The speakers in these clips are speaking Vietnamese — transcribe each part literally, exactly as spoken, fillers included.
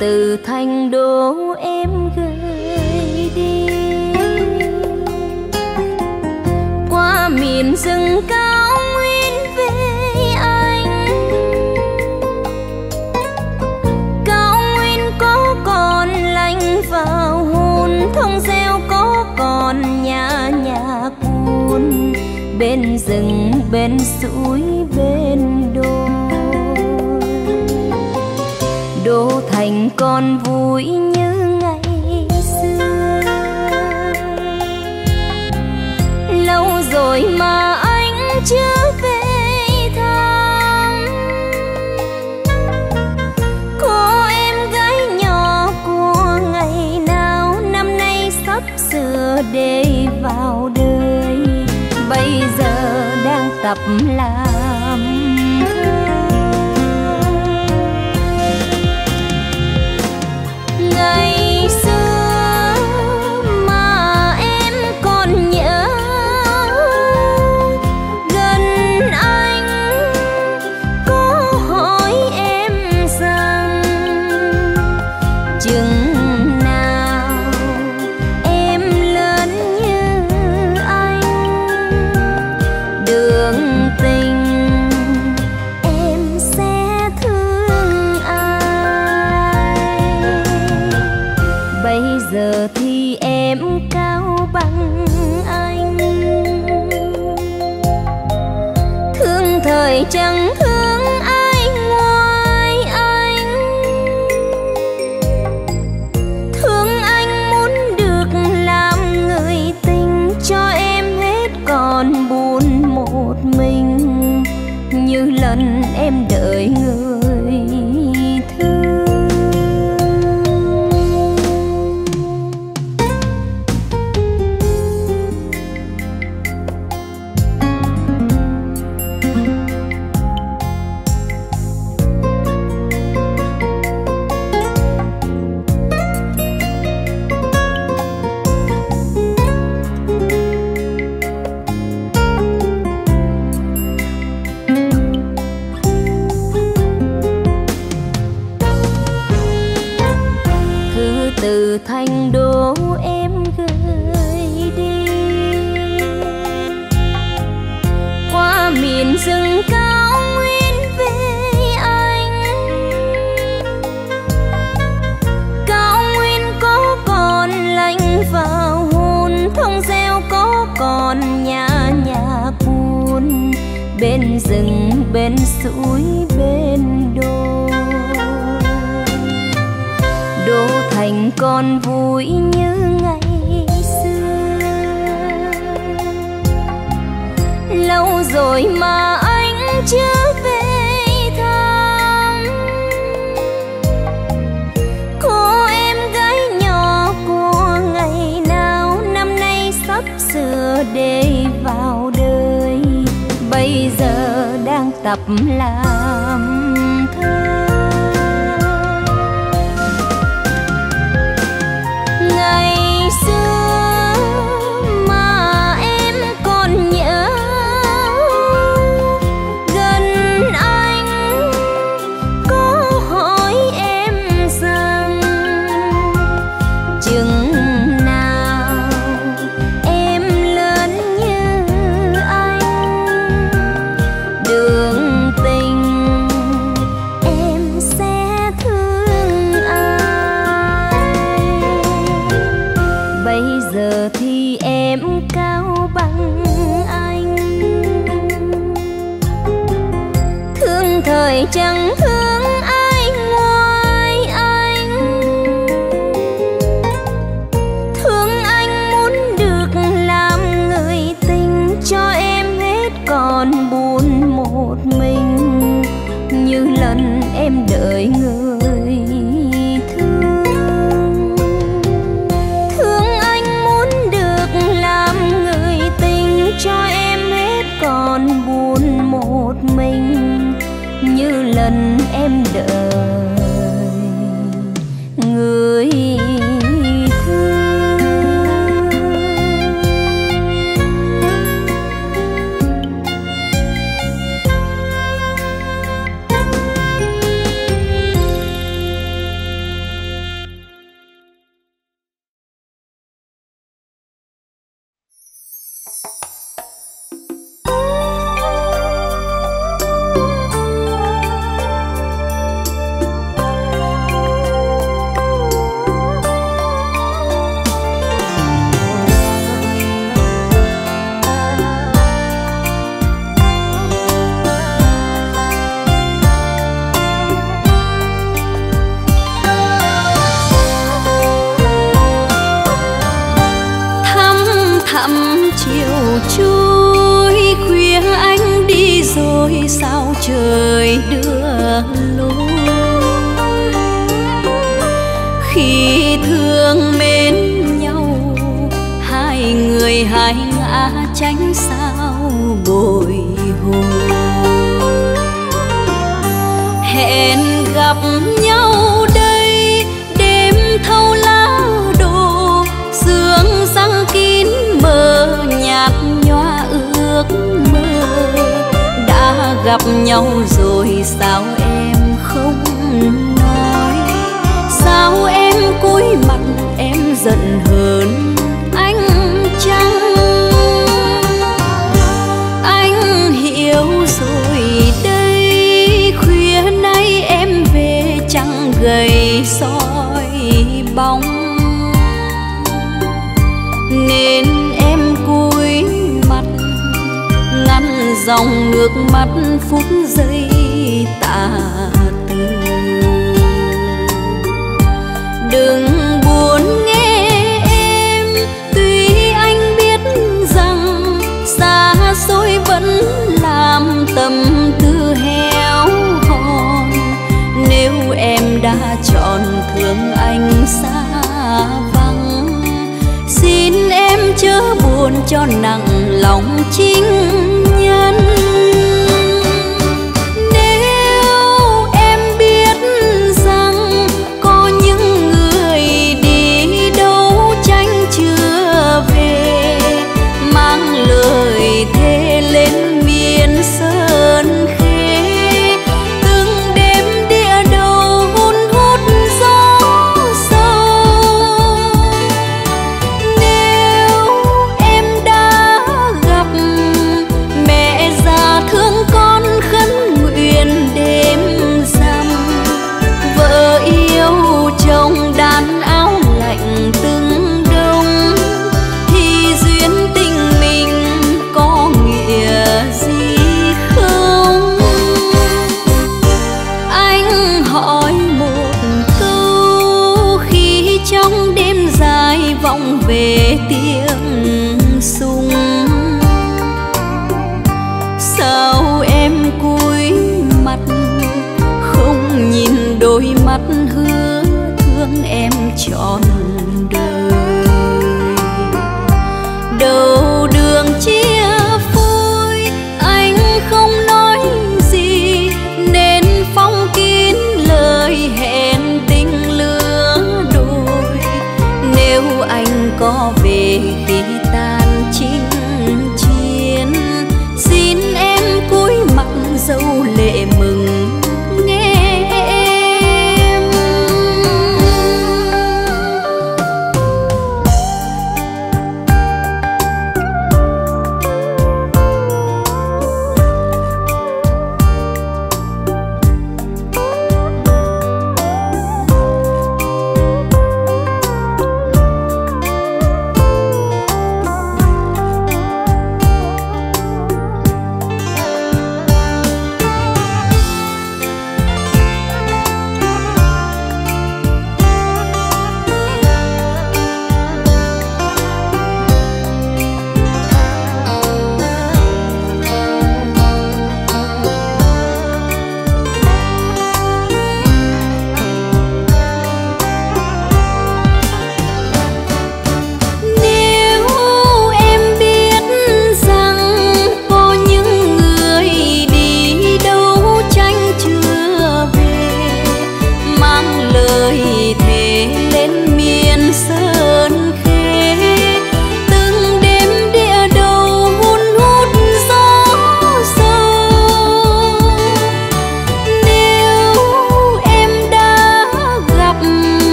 từ Thành Đô em gửi đi qua miền rừng cao nguyên về anh. Cao nguyên có còn lạnh vào hồn, thông reo có còn nhà nhà cuốn bên rừng bên suối bên đồi. Đô thành còn vui như ngày xưa, lâu rồi mà anh chưa về thăm. Cô em gái nhỏ của ngày nào, năm nay sắp sửa để vào đời, bây giờ đang tập làm. Ngày xưa mà em còn nhớ, gần anh có hỏi em rằng chừng nào em lớn như anh. Đường tình giờ thì em cao bằng anh, thương thời chẳng thương ai ngoài anh. Thương anh muốn được làm người tình, cho em hết còn buồn một mình như lần em đợi người. Từ Thành Đô em gửi đi qua miền rừng cao nguyên về anh. Cao nguyên có còn lạnh vào hồn, thông reo có còn nhà nhà cuốn bên rừng bên suối bên đồi. Đô thành còn vui như ngày xưa, lâu rồi mà anh chưa về thăm. Cô em gái nhỏ của ngày nào, năm nay sắp sửa để vào đời, bây giờ đang tập làm thơ. Ngày xưa mà em còn nhớ, gần anh có hỏi em rằng chừng nào em lớn như anh. Đường tình trời đưa lối. Khi thương mến nhau, hai người hai ngã tránh sao bồi hồi. Hẹn gặp nhau đây, đêm thâu lá đồ, sương răng kín mờ nhạt nhòa ước mơ. Đã gặp nhau rồi sao em không nói, sao em cúi mặt em giận hờn anh chăng? Anh hiểu rồi đây, khuya nay em về chẳng gầy soi bóng, nên em cúi mặt ngăn dòng nước mắt phút giây tà tư. Đừng buồn nghe em, tuy anh biết rằng xa xôi vẫn làm tâm tư héo hòn. Nếu em đã chọn thương anh xa vắng, xin em chớ buồn cho nặng lòng chính nhân.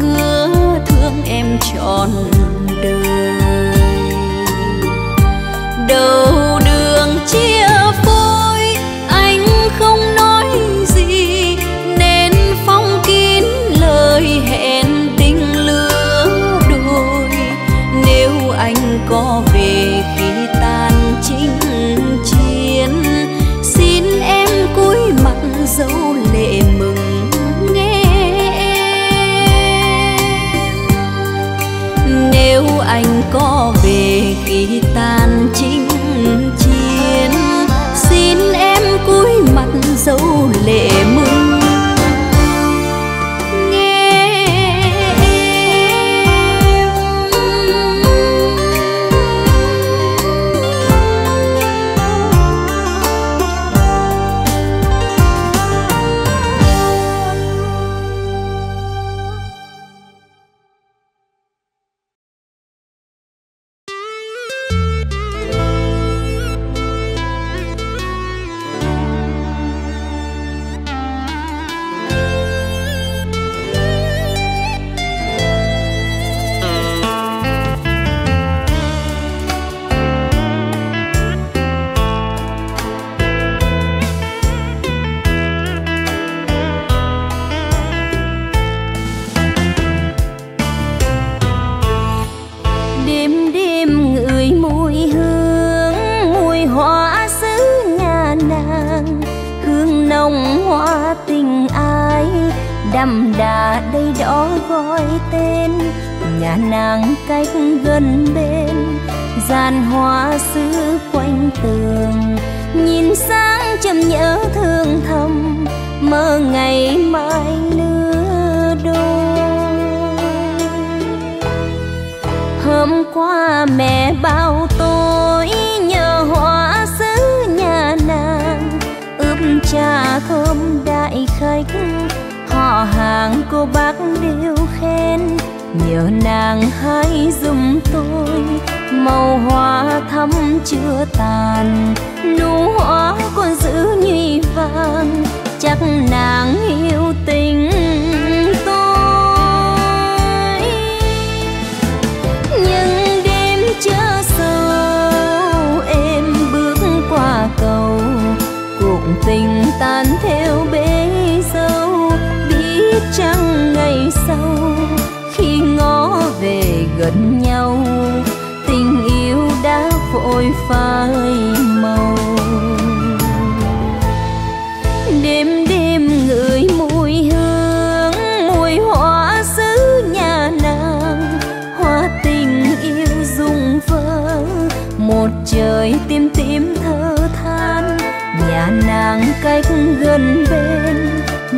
Hứa thương em trọn đời. tình ai đậm đà đây đó gọi tên nhà nàng cách gần bên gian hoa xứ quanh tường nhìn sáng chầm nhớ thương thầm mơ ngày mai lứa đôi. Hôm qua mẹ bao tôi nhờ hoa xứ nhà nàng ướp trà thơm đại khách họ hàng cô bác đều khen nhờ nàng hãy giùm tôi màu hoa thắm chưa tàn nụ hoa còn giữ nhụy vàng chắc nàng yêu tình tôi. Những đêm chớ sâu em bước qua cầu cuộc tình tan theo bể dâu biết chăng ngày sau khi ngó về gần nhau tình yêu đã vội phai màu. Đêm đêm ngửi mùi hương mùi hoa xứ nhà nàng hoa tình yêu rụng vỡ một trời tim tim thơ than nhà nàng cách gần bên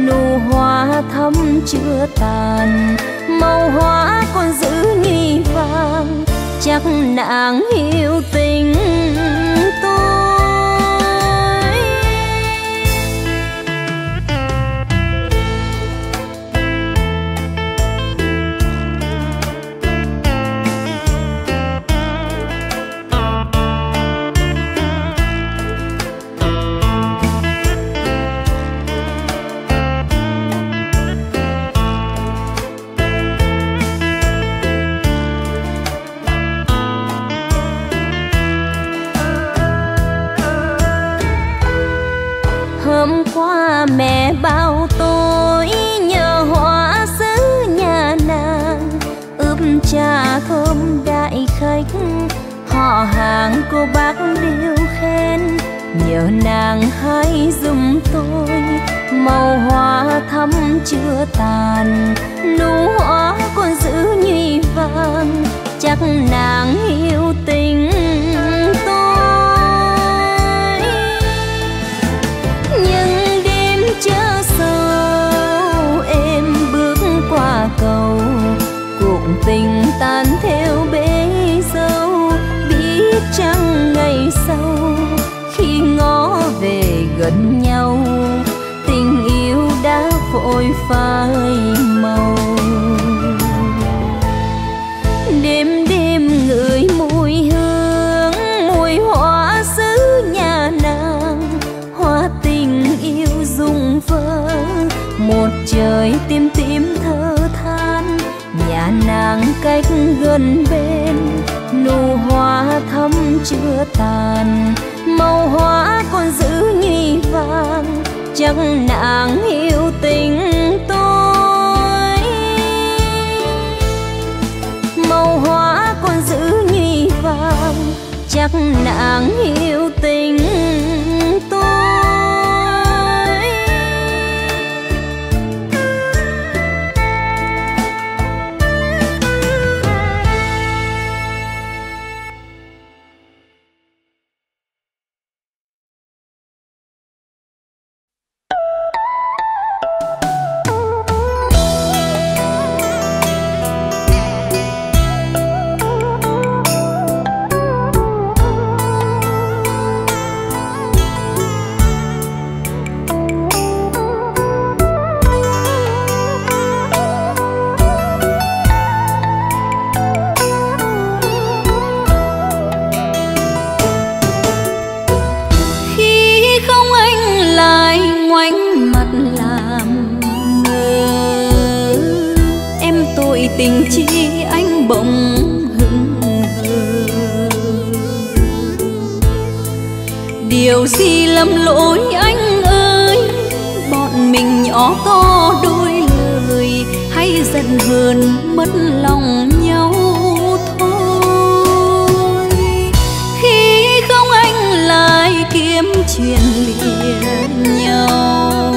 nụ hoa thắm chưa tàn màu hoa còn giữ nhụy vàng chắc nàng yêu tình tôi. Hôm qua mẹ bao tôi nhờ hoa xứ nhà nàng ướp trà thơm đại khách họ hàng cô bác đều khen nhờ nàng hãy giùm tôi màu hoa thắm chưa tàn nụ hoa còn giữ nhụy vàng chắc nàng yêu tình chớ sâu em bước qua cầu cuộc tình tan theo bể dâu biết chăng ngày sau khi ngó về gần nhau tình yêu đã vội phai màu. Đêm đêm ngửi mùi hương mùi hoa xứ nhà nàng hoa tình yêu rụng vỡ một trời tim tim thơ than nhà nàng cách gần bên nụ hoa thắm chưa tàn màu hoa còn giữ nhụy vàng chắc nàng yêu tình tôi. Màu hoa còn giữ nhụy vàng chắc nàng yêu tình tôi. Tình chi anh bỗng hững hờ điều gì lầm lỗi anh ơi bọn mình nhỏ to đôi lời hay giận hờn mất lòng nhau thôi. Khi không anh lại kiếm chuyện liền nhau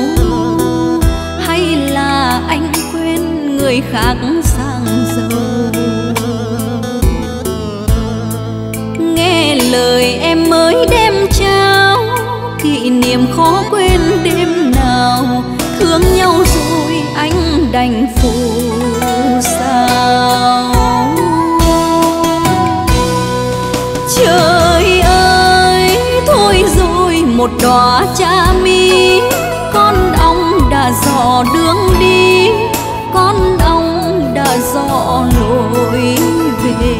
khác sang giờ. Nghe lời em mới đem trao kỷ niệm khó quên đêm nào, thương nhau rồi anh đành phụ sao. Trời ơi, thôi rồi một đóa cha mi, con ong đã dò đường đi, con ong đã dò lối về.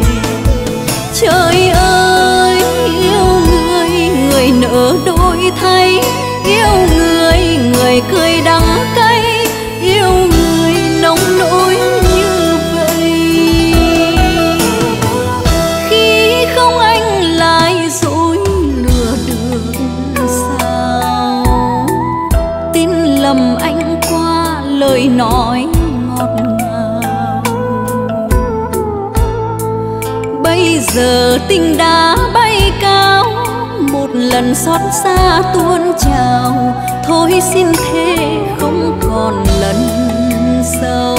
Trời ơi, yêu người người nỡ đổi thay, yêu người người cười đắng cay, yêu người nông nỗi như vậy. Khi không anh lại dối lừa đường sao, tin lầm anh qua lời nói ngọt ngào. Bây giờ tình đã bay cao, một lần xót xa tuôn trào, thôi xin thế không còn lần sau.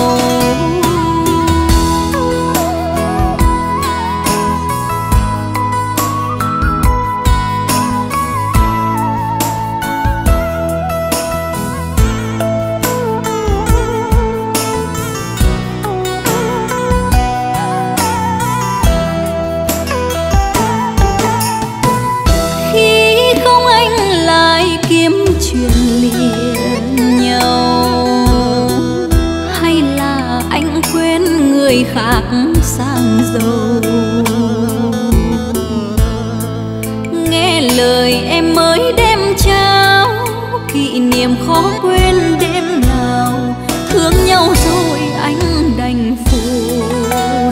Khác sang giàu, nghe lời em mới đem trao kỷ niệm khó quên đêm nào, thương nhau rồi anh đành phụ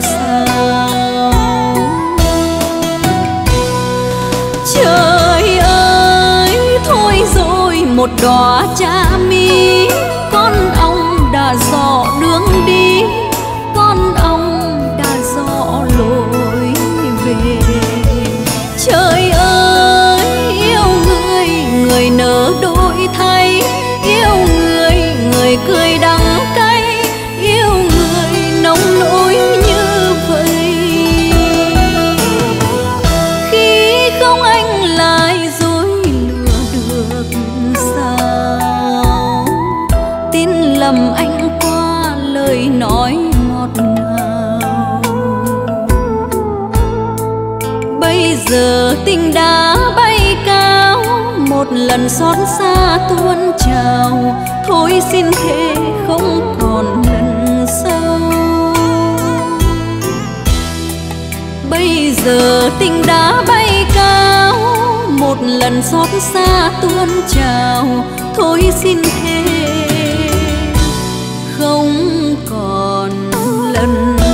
sao. Trời ơi, thôi rồi một đóa cha mi, con ong đã dò đường đi, con ong đã dò lối về. Trời ơi, yêu người người nỡ đổi thay, yêu người người cười đắng cay, yêu người nông nỗi như vậy. Khi không anh lại dối lừa được sao, tin lầm anh qua lời nói. Bây giờ tình đã bay cao, một lần xót xa tuôn trào, thôi xin thế không còn lần sau. Bây giờ tình đã bay cao, một lần xót xa tuôn trào, thôi xin thế không còn lần sau.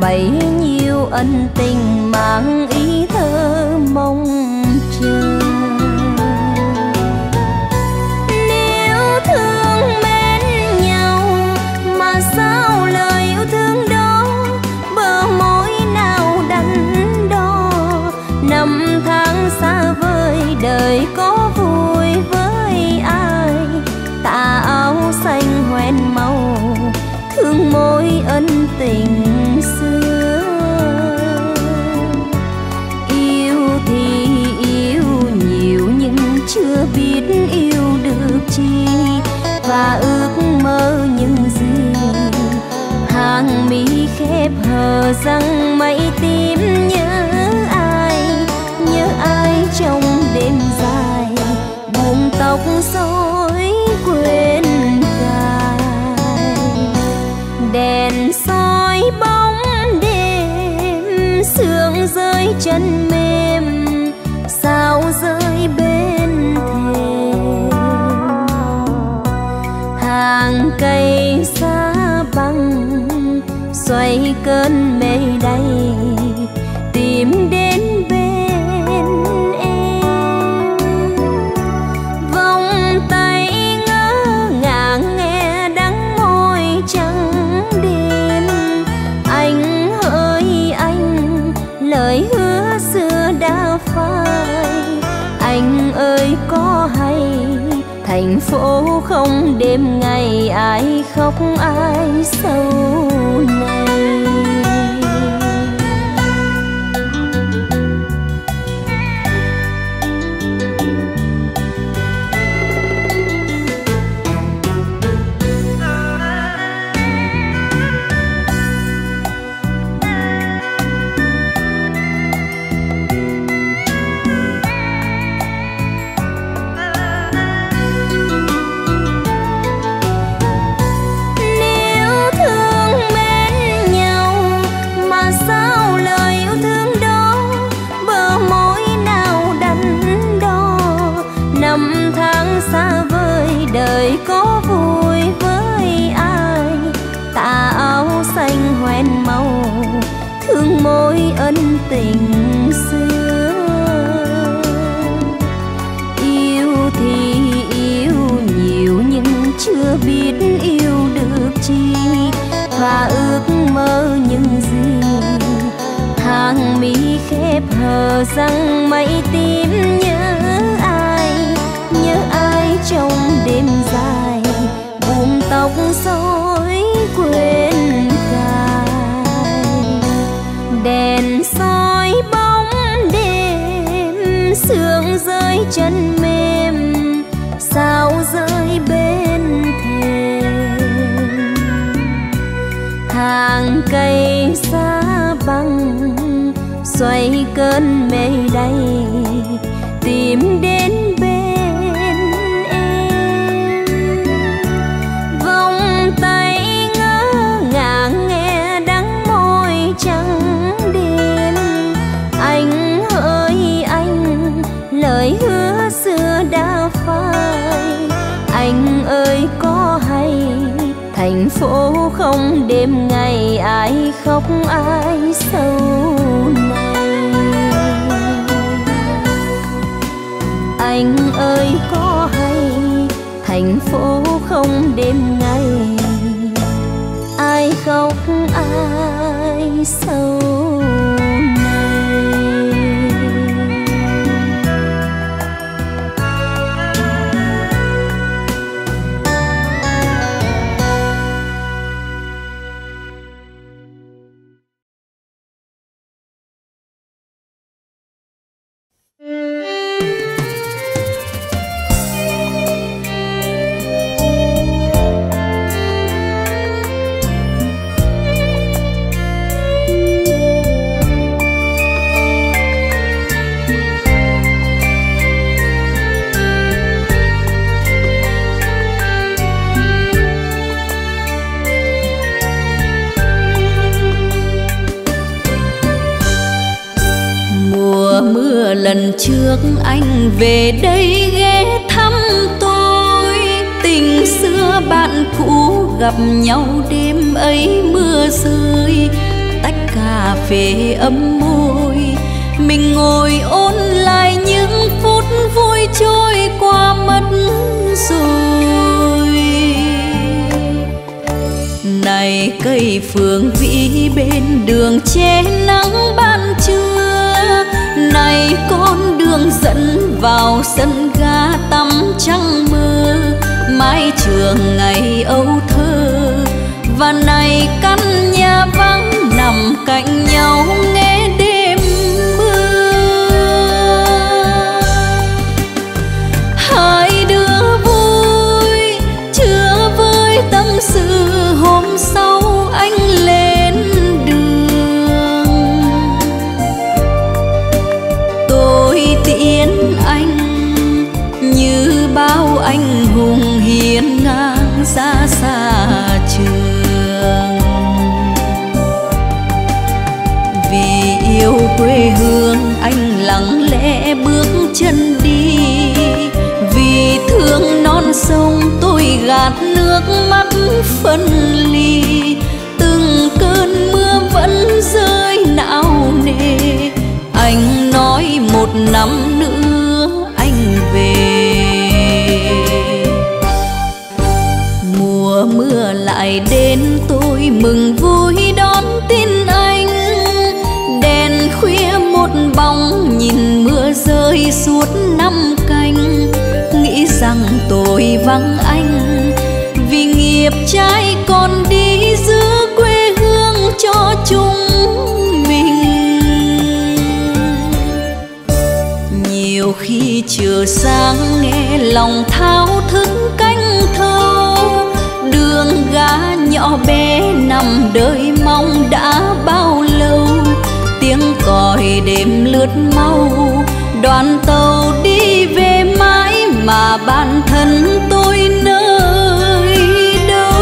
Bấy nhiêu ân tình mang ý thơ mong chờ, nếu thương mến nhau mà sao lời yêu thương đó biết yêu được chi và ước mơ những gì. Hàng mi khép hờ răng mây tím nhớ ai, nhớ ai trong đêm dài buông tóc rối quên cài đèn soi bóng đêm sương rơi chân mềm sao rơi bên thềm hàng cây xa băng xoay cơn mê đầy tìm đến bên em vòng tay ngỡ ngàng nghe đắng môi trắng đêm anh hỡi anh lời hứa xưa đã phai anh ơi có hay thành phố không đêm ngày ai khóc ai sâu này. Xa vời đời có vui với ai tà áo xanh hoen màu thương mối ân tình xưa yêu thì yêu nhiều nhưng chưa biết yêu được chi và ước mơ những gì hàng mi khép hờ răng mây tím nhớ trong đêm dài buông tóc rối quên cài đèn soi bóng đêm sương rơi chân mềm sao rơi bên thềm hàng cây xa băng xoay cơn mê đầy tìm đến anh ơi có hay thành phố không đêm ngày ai khóc ai sâu này anh ơi có hay thành phố không đêm ngày ai khóc ai sâu lần trước anh về đây ghé thăm tôi tình xưa bạn cũ gặp nhau đêm ấy mưa rơi tách cà phê ấm môi mình ngồi ôn lại những phút vui trôi qua mất rồi này cây phường vĩ bên đường che nắng ban trưa này con đường dẫn vào sân ga tắm trăng mơ mái trường ngày ấu thơ và này căn nhà vắng nằm cạnh nhau nghe đêm mưa. anh hùng hiên ngang ra xa trường. Vì yêu quê hương anh lặng lẽ bước chân đi, vì thương non sông tôi gạt nước mắt phân ly. Từng cơn mưa vẫn rơi não nề, anh nói một năm nữa anh về. Mùa mưa lại đến, tôi mừng vui đón tin anh. Đèn khuya một bóng nhìn mưa rơi suốt năm canh, nghĩ rằng tôi vắng anh vì nghiệp trái còn đi giữ quê hương cho chúng mình. Nhiều khi chiều sáng nghe lòng thao thức canh thơ, đường gã nhỏ bé nằm đợi mong đã bao lâu. Tiếng còi đêm lướt mau, đoàn tàu đi về mãi mà bản thân tôi nơi đâu.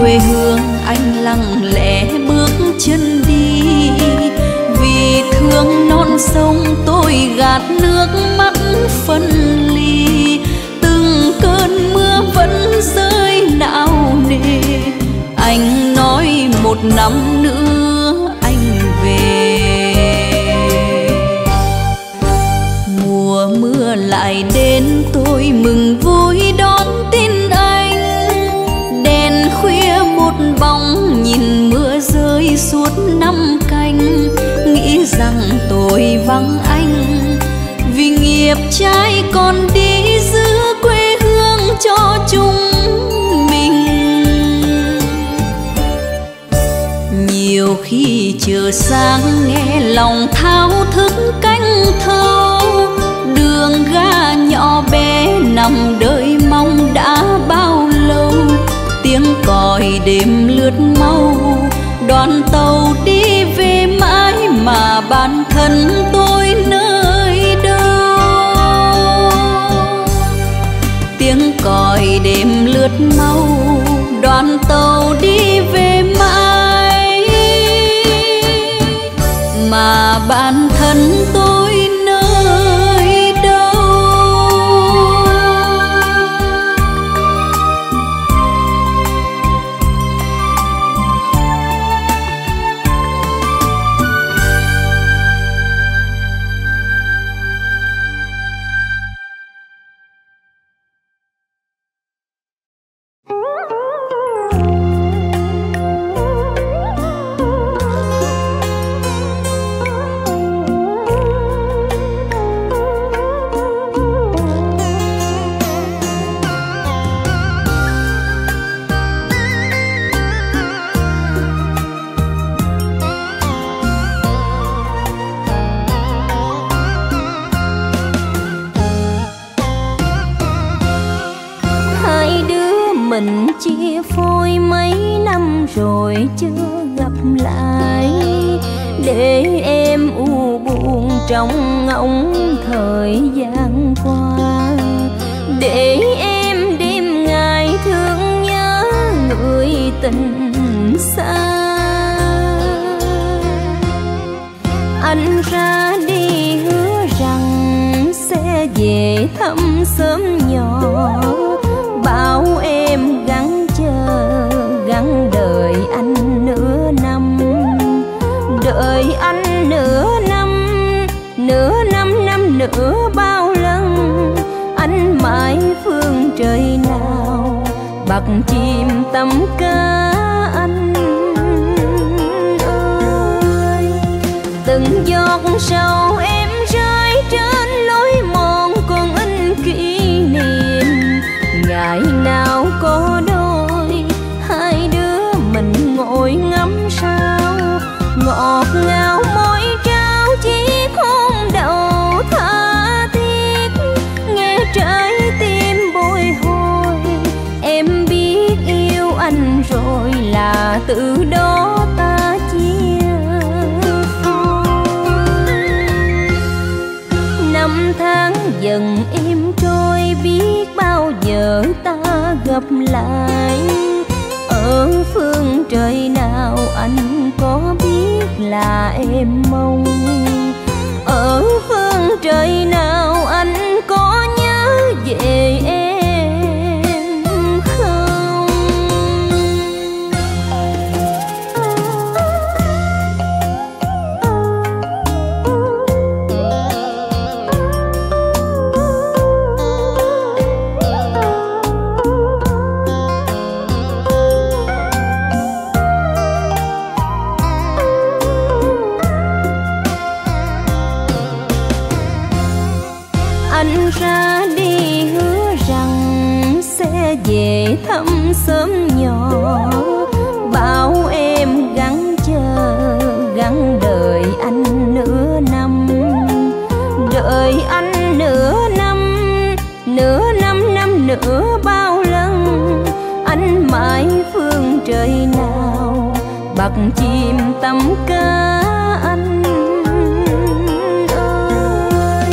Quê hương anh lặng lẽ bước chân đi, vì thương non sông tôi gạt nước mắt phân ly. Từng cơn mưa vẫn rơi não nề, anh nói một năm nữa anh về. Mùa mưa lại đến, tôi mừng vui đón tin bóng nhìn mưa rơi suốt năm canh, nghĩ rằng tôi vắng anh vì nghiệp trái còn đi giữ quê hương cho chúng mình. Nhiều khi chiều sáng nghe lòng thao thức cánh thơ, đường ga nhỏ bé nằm đợi mong đã bao lâu. Tiếng còi đêm lướt mau, đoàn tàu đi về mãi mà bản thân tôi nơi đâu. Tiếng còi đêm lướt mau, đoàn tàu đi về mãi mà bản thân tôi nơi đâu. Trong ngóng thời gian qua, để em đêm ngày thương nhớ người tình xa. Anh ra đi hứa rằng sẽ về thăm sớm nhỏ, bảo em gắng chờ gắng đợi anh chim tấm cá anh ơi. Từng giọt sầu em rơi trên lối mòn còn in kỷ niệm, ngày nào có đôi hai đứa mình ngồi ngắm sao. Ngọt ngào môi trao chỉ không đầu tha thiết, nghe trái tim bồi hồi em biết yêu anh rồi, là từ đó ta chia phôi. Năm tháng dần em trôi biết bao giờ ta gặp lại, ở phương trời nào anh có biết là em mong. Ở phương trời nào anh có nhớ về em không? Anh ra đi hứa rằng sẽ về thăm xóm nhỏ, bảo em gắng chờ gắng đợi anh nửa năm, đợi anh nửa năm nửa năm năm nữa bao lần. Anh mãi phương trời nào bạc chim tấm cá anh ơi.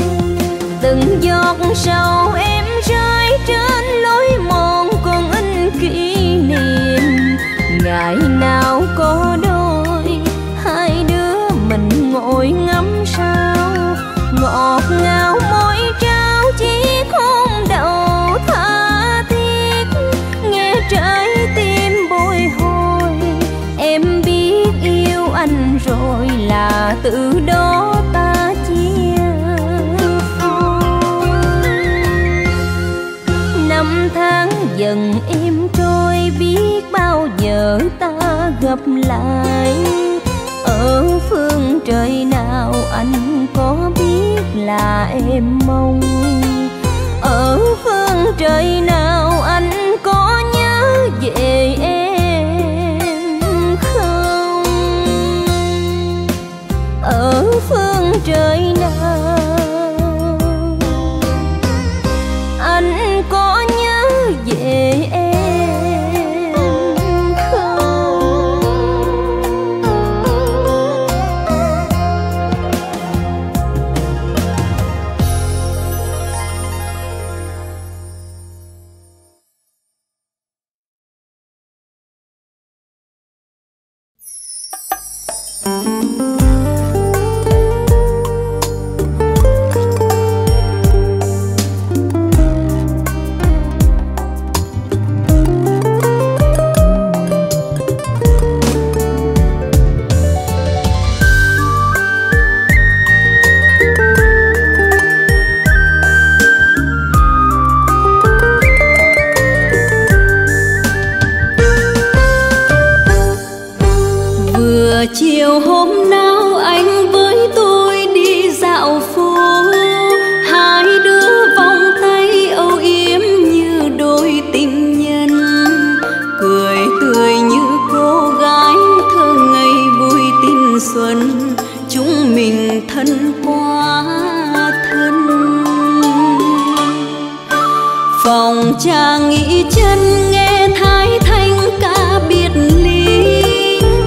Từng giọt sầu em rơi trên lối mòn còn in kỷ niệm, ngày nào có đôi hai đứa mình ngồi ngắm sao. Ngọt ngào môi trao chỉ không đầu tha thiết, nghe trái tim bồi hồi em biết yêu anh rồi, là từ đó ta chia. Năm tháng dần em trôi biết bao giờ ta gặp lại, ở phương trời nào anh có biết là em mong. Ở phương trời nào anh có nhớ về em không? Ở phương trời nào anh có nhớ về em không?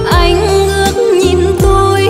Anh ước nhìn tôi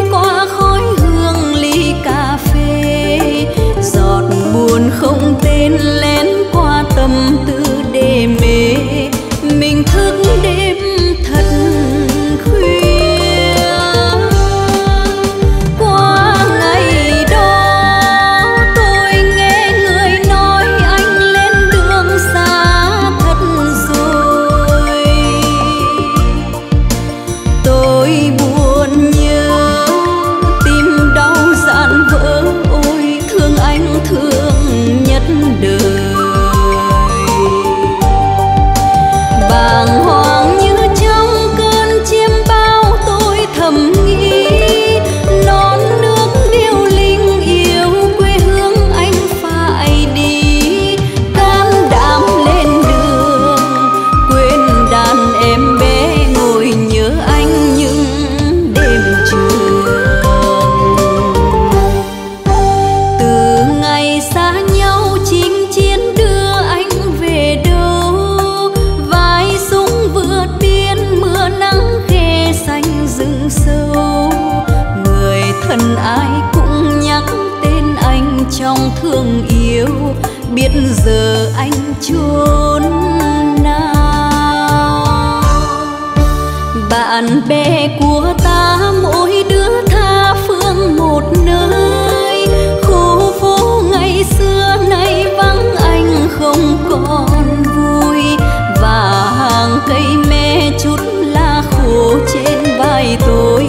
nhong thương yêu, biết giờ anh chốn nào. Bạn bè của ta mỗi đứa tha phương một nơi, khu phố ngày xưa nay vắng anh không còn vui, và hàng cây me chút lá khô trên vai tôi.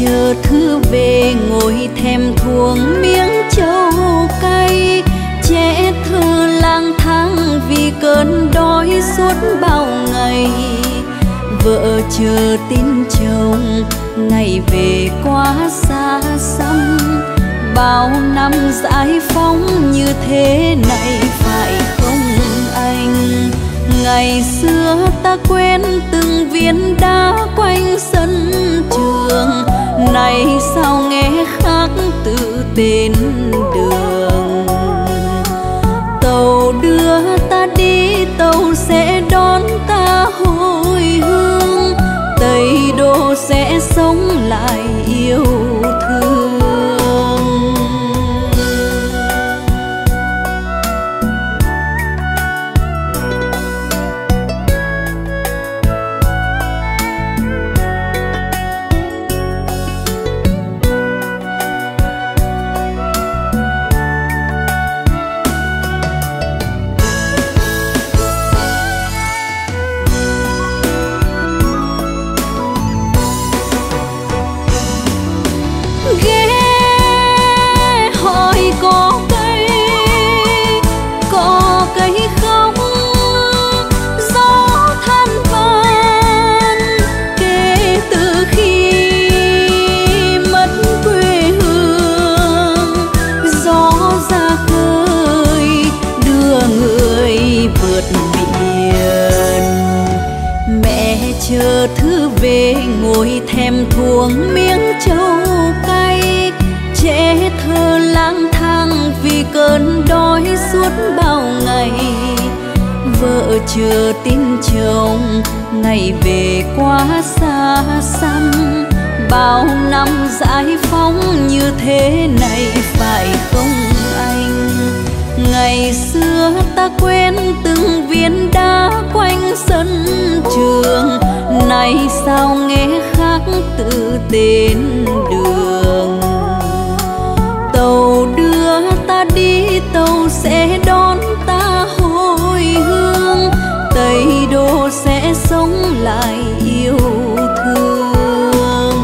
Chờ thứ về ngồi thèm thuồng miếng châu cay, trẻ thơ lang thang vì cơn đói suốt bao ngày. vợ chờ tin chồng ngày về quá xa xăm. Bao năm giải phóng như thế này phải không anh? Ngày xưa ta quên từng viên đá quanh sân trường, nay sao nghe khác tự tên đường. Tàu đưa ta đi, tàu sẽ đón ta hồi hương, Tây Đô sẽ sống lại yêu thương. Ngồi thèm thuồng miếng trâu cay, trẻ thơ lang thang vì cơn đói suốt bao ngày. Vợ chờ tin chồng ngày về quá xa xăm. Bao năm giải phóng như thế này phải không anh? Ngày xưa ta quên từng viên đá quanh sân trường, nay sao nghe khác tự tên đường. Tàu đưa ta đi, tàu sẽ đón ta hồi hương, Tây Đô sẽ sống lại yêu thương.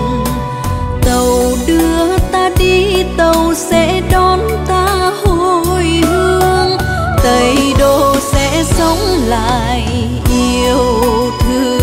Tàu đưa ta đi, tàu sẽ đón ta hồi hương, Tây Đô sẽ sống lại yêu thương.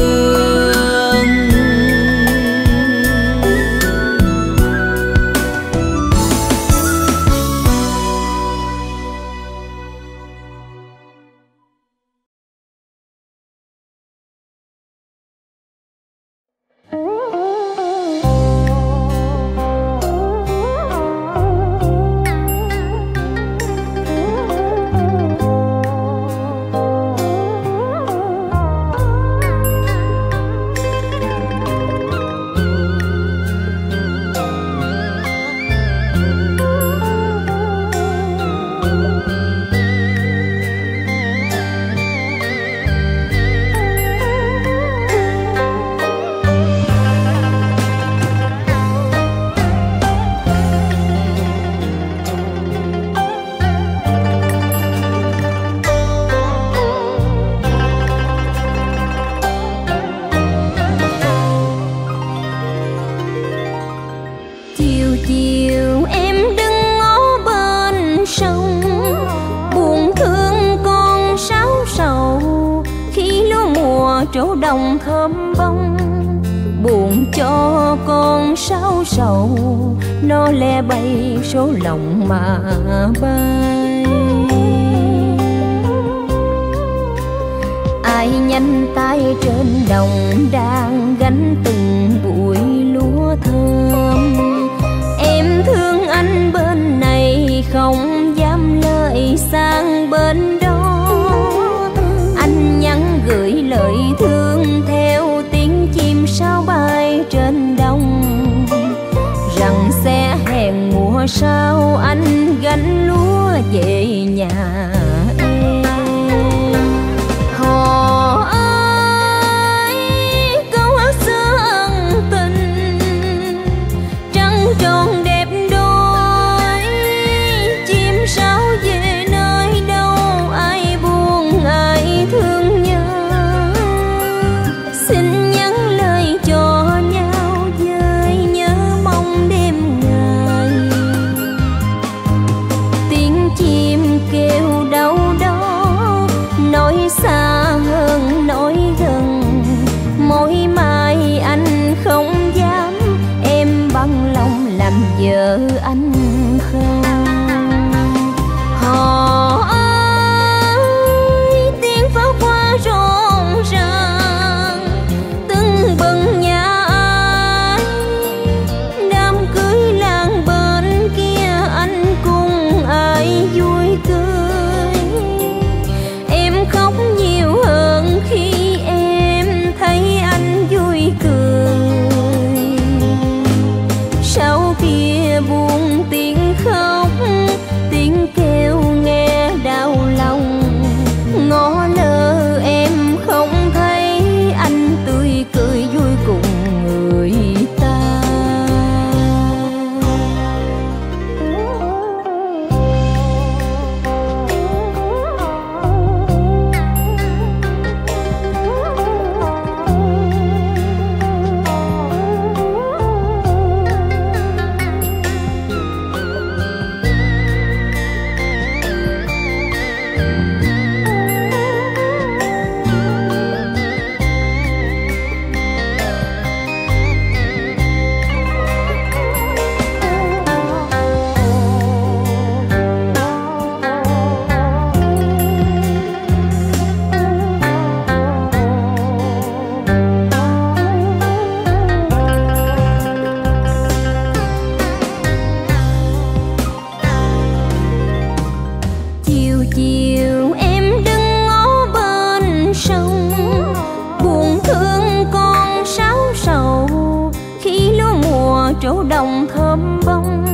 chiều đồng thơm bông,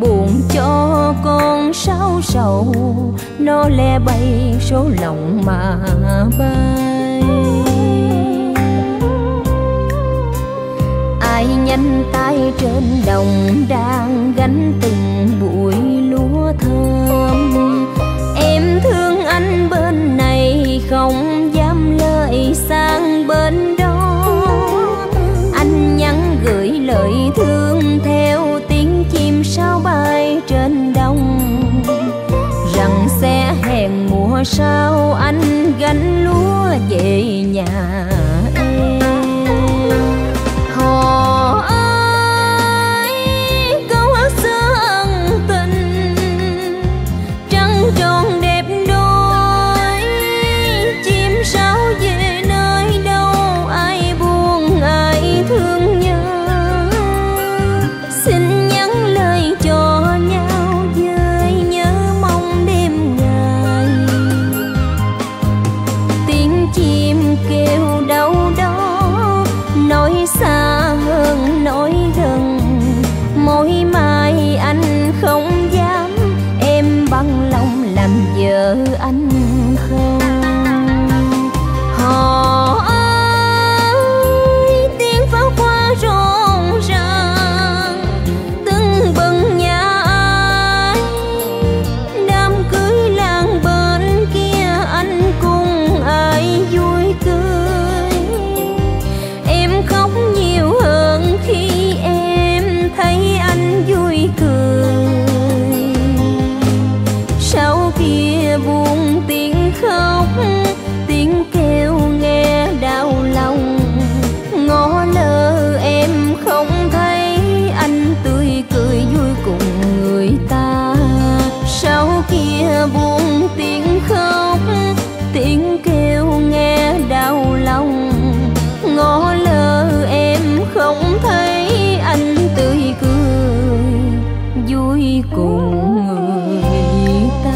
buồn cho con sao sầu, nó le bay số lòng mà bay. Ai nhanh tay trên đồng đang gánh từng bụi lúa thơm, em thương anh bên này không dám lời sang bên đó. Anh nhắn gửi lời thương theo tiếng chim sao bay trên đồng, rằng sẽ hẹn mùa sau anh gánh lúa về nhà em. Họ ơi câu hát xưa ân tình, trăng tròn đẹp đôi, chim sáo về nơi đâu ai buồn ai thương nhớ. Xin nhắn lời cho nhau với nhớ mong đêm ngày, tiếng chim kêu đâu đó nói xa nỗi gần. Mỗi mai anh không dám, em bằng lòng làm vợ anh không? Họ ơi tiếng pháo hoa rộn ràng, tưng bừng nhà ai, đám cưới làng bên kia anh cùng ai vui cười. Em khóc nhiều hơn khi em thấy anh vui cười, sau kia buông tiếng khóc, tiếng kêu nghe đau lòng. Ngó lơ em không thấy anh tươi cười vui cùng người ta, sau kia buông tiếng khóc, tiếng kêu nghe đau lòng. Ngó lơ em không thấy anh tươi cười vui cùng người ta.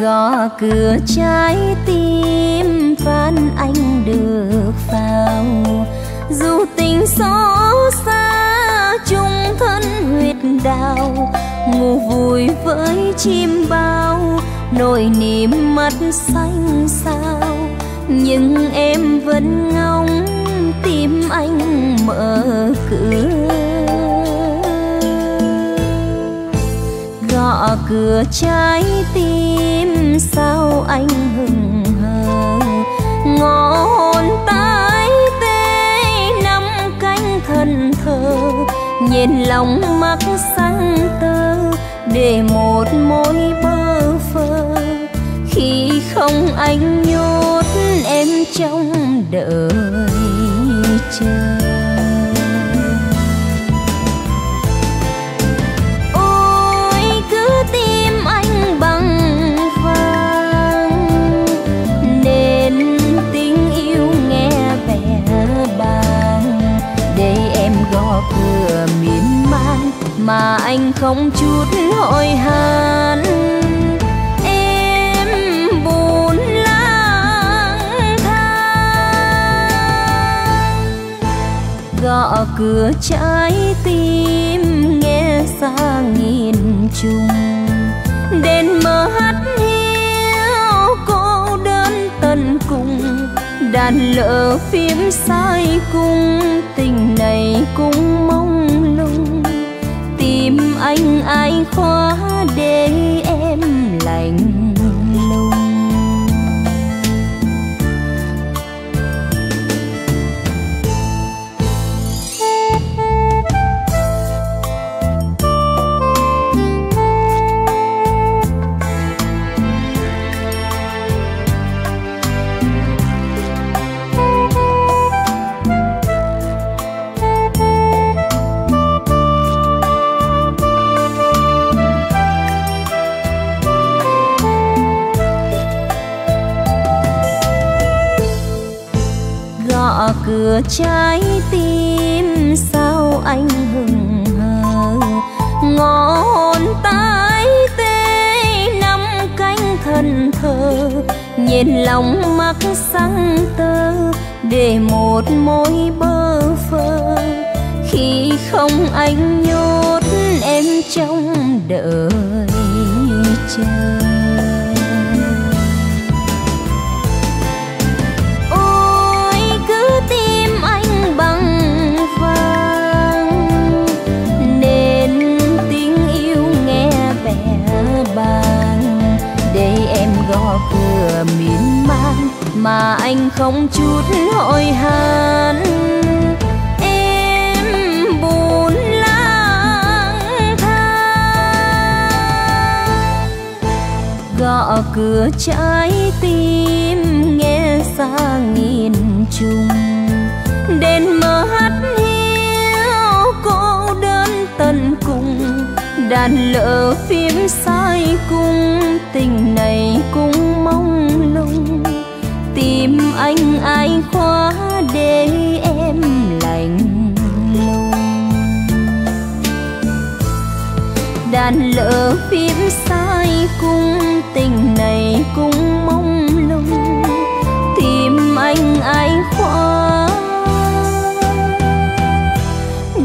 Gõ cửa trái tim van anh được vào, dù tình xót xa chung thân huyệt đào, ngủ vui với chim bao nỗi niềm mắt xanh sao. Nhưng em vẫn ngóng tim anh mở cửa. Gõ cửa trái tim sao anh hừng hờ, ngõ hồn tái tê nắm cánh thần thờ, nhìn lòng mắt xanh tơ để một mối bơ phơ. Khi không anh nhốt em trong đời chờ. Cửa miên man mà anh không chút hối hận, em buồn lang thang. Gõ cửa trái tim nghe xa nghìn trùng, đèn mờ hắt hiu cô đơn tận cùng. đàn lỡ phím sai cung tình này cũng mong lung, tìm anh ai khóa để em lạnh lùng. Cửa trái tim sao anh hừng hờ, ngõ hồn tái tê nắm cánh thần thờ, nhìn lòng mắt sáng tơ để một mối bơ phơ. Khi không anh nhốt em trong đời chờ. Gõ cửa miên man mà anh không chút hối hận, em buồn lang thang. Gõ cửa trái tim nghe xa nghìn trùng, đèn mờ hắt hiu cô đơn tận cùng, đàn lỡ phím sai cung tình này cũng mong lung, tìm anh ai khóa để em lạnh lùng. Đàn lỡ phím sai cung tình này cũng mong lung, tìm anh ai khóa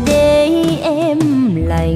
để em lạnh.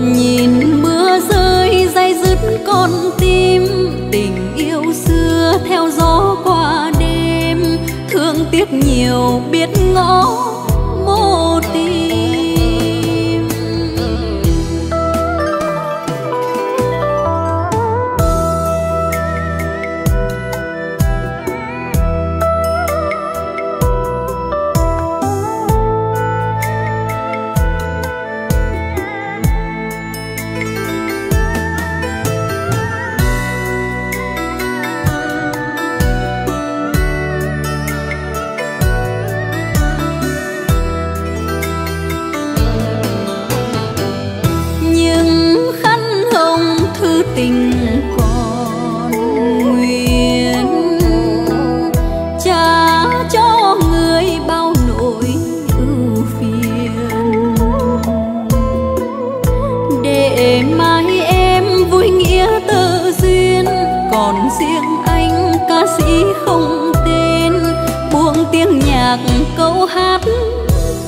Nhìn mưa rơi nhiều biết ngõ mô tìm. Tình còn nguyện trả cho người bao nỗi ưu phiền, để mai em vui nghĩa tơ duyên. Còn riêng anh ca sĩ không tên, buông tiếng nhạc câu hát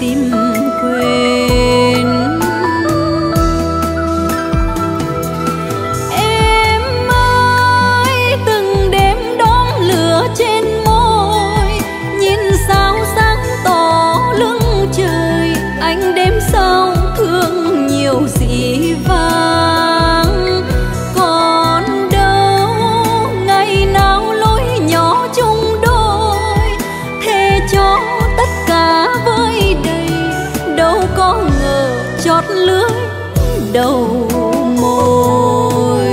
tìm quên. Đâu môi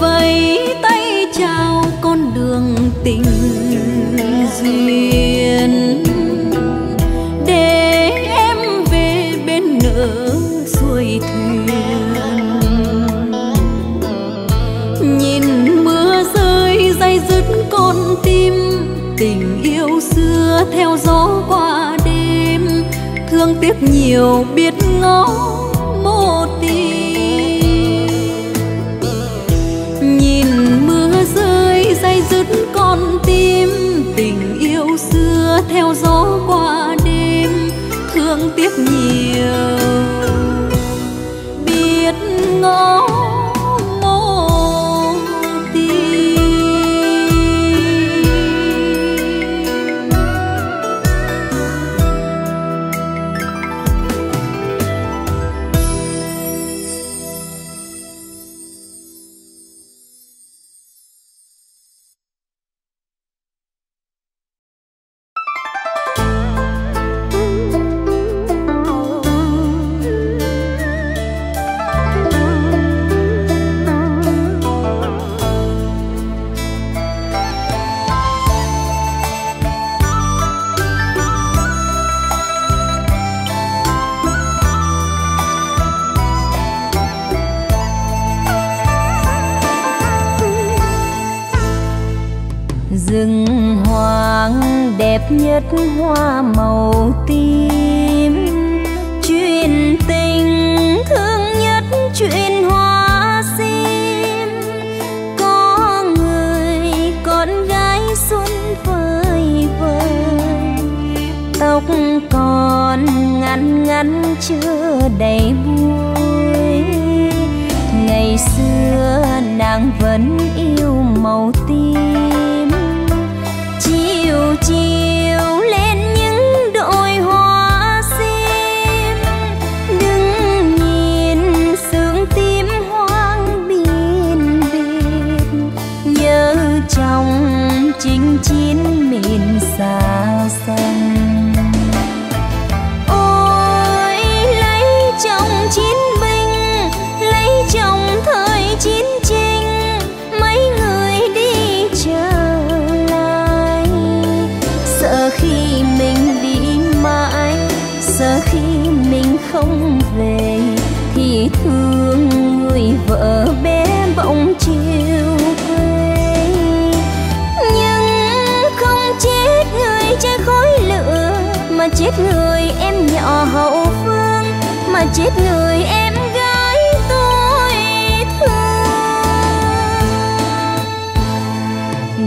vẫy tay chào con đường tình duyên, để em về bên nửa xuôi thuyền. Nhìn mưa rơi day dứt con tim, tình yêu xưa theo gió qua đêm. Thương tiếc nhiều biết ngó mô tìm, nhìn mưa rơi day dứt con tim. Tình yêu xưa theo gió qua đêm, thương tiếc nhiều biết ngó. Nhất hoa màu tím, chuyện tình thương nhất chuyện hoa sim. Có người con gái xuân vơi vơi, tóc còn ngắn ngắn chưa đầy buổi. Ngày xưa nàng vẫn yêu màu tím, chiều chiều chinh chiến miền xa xăm. Ôi lấy chồng chiến binh, lấy chồng thời chiến tranh, mấy người đi trở lại. Sợ khi mình đi mãi, sợ khi mình không về, thì thương người vợ bé bỗng chiều. Che khói lửa mà chết người em nhỏ hậu phương, mà chết người em gái tôi thương.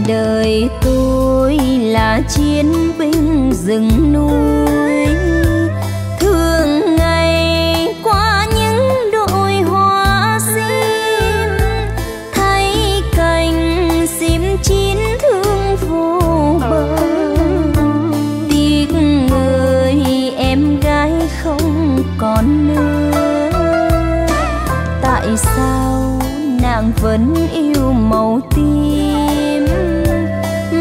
Đời tôi là chiến binh rừng núi, thường ngày qua những đồi hoa sim, thấy cành sim chín thương vô bờ. tại sao nàng vẫn yêu màu tím,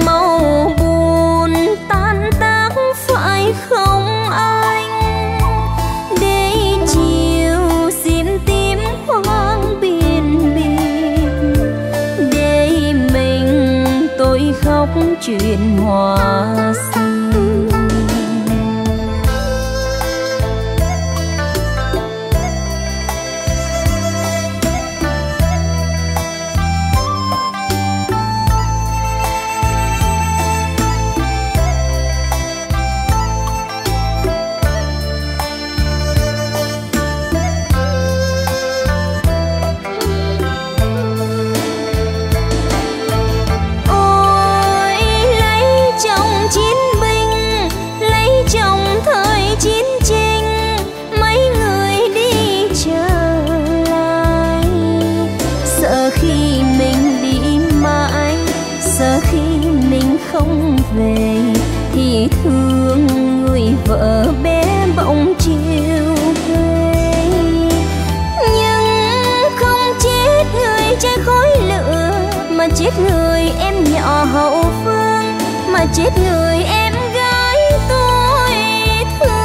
màu buồn tan tác phải không anh? Để chiều diêm tím hoang biển biệt, để mình tôi khóc chuyện hòa sinh. Thì thương người vợ bé bỗng chiều về, nhưng không chết người trai khói lửa, mà chết người em nhỏ hậu phương, mà chết người em gái tôi thương.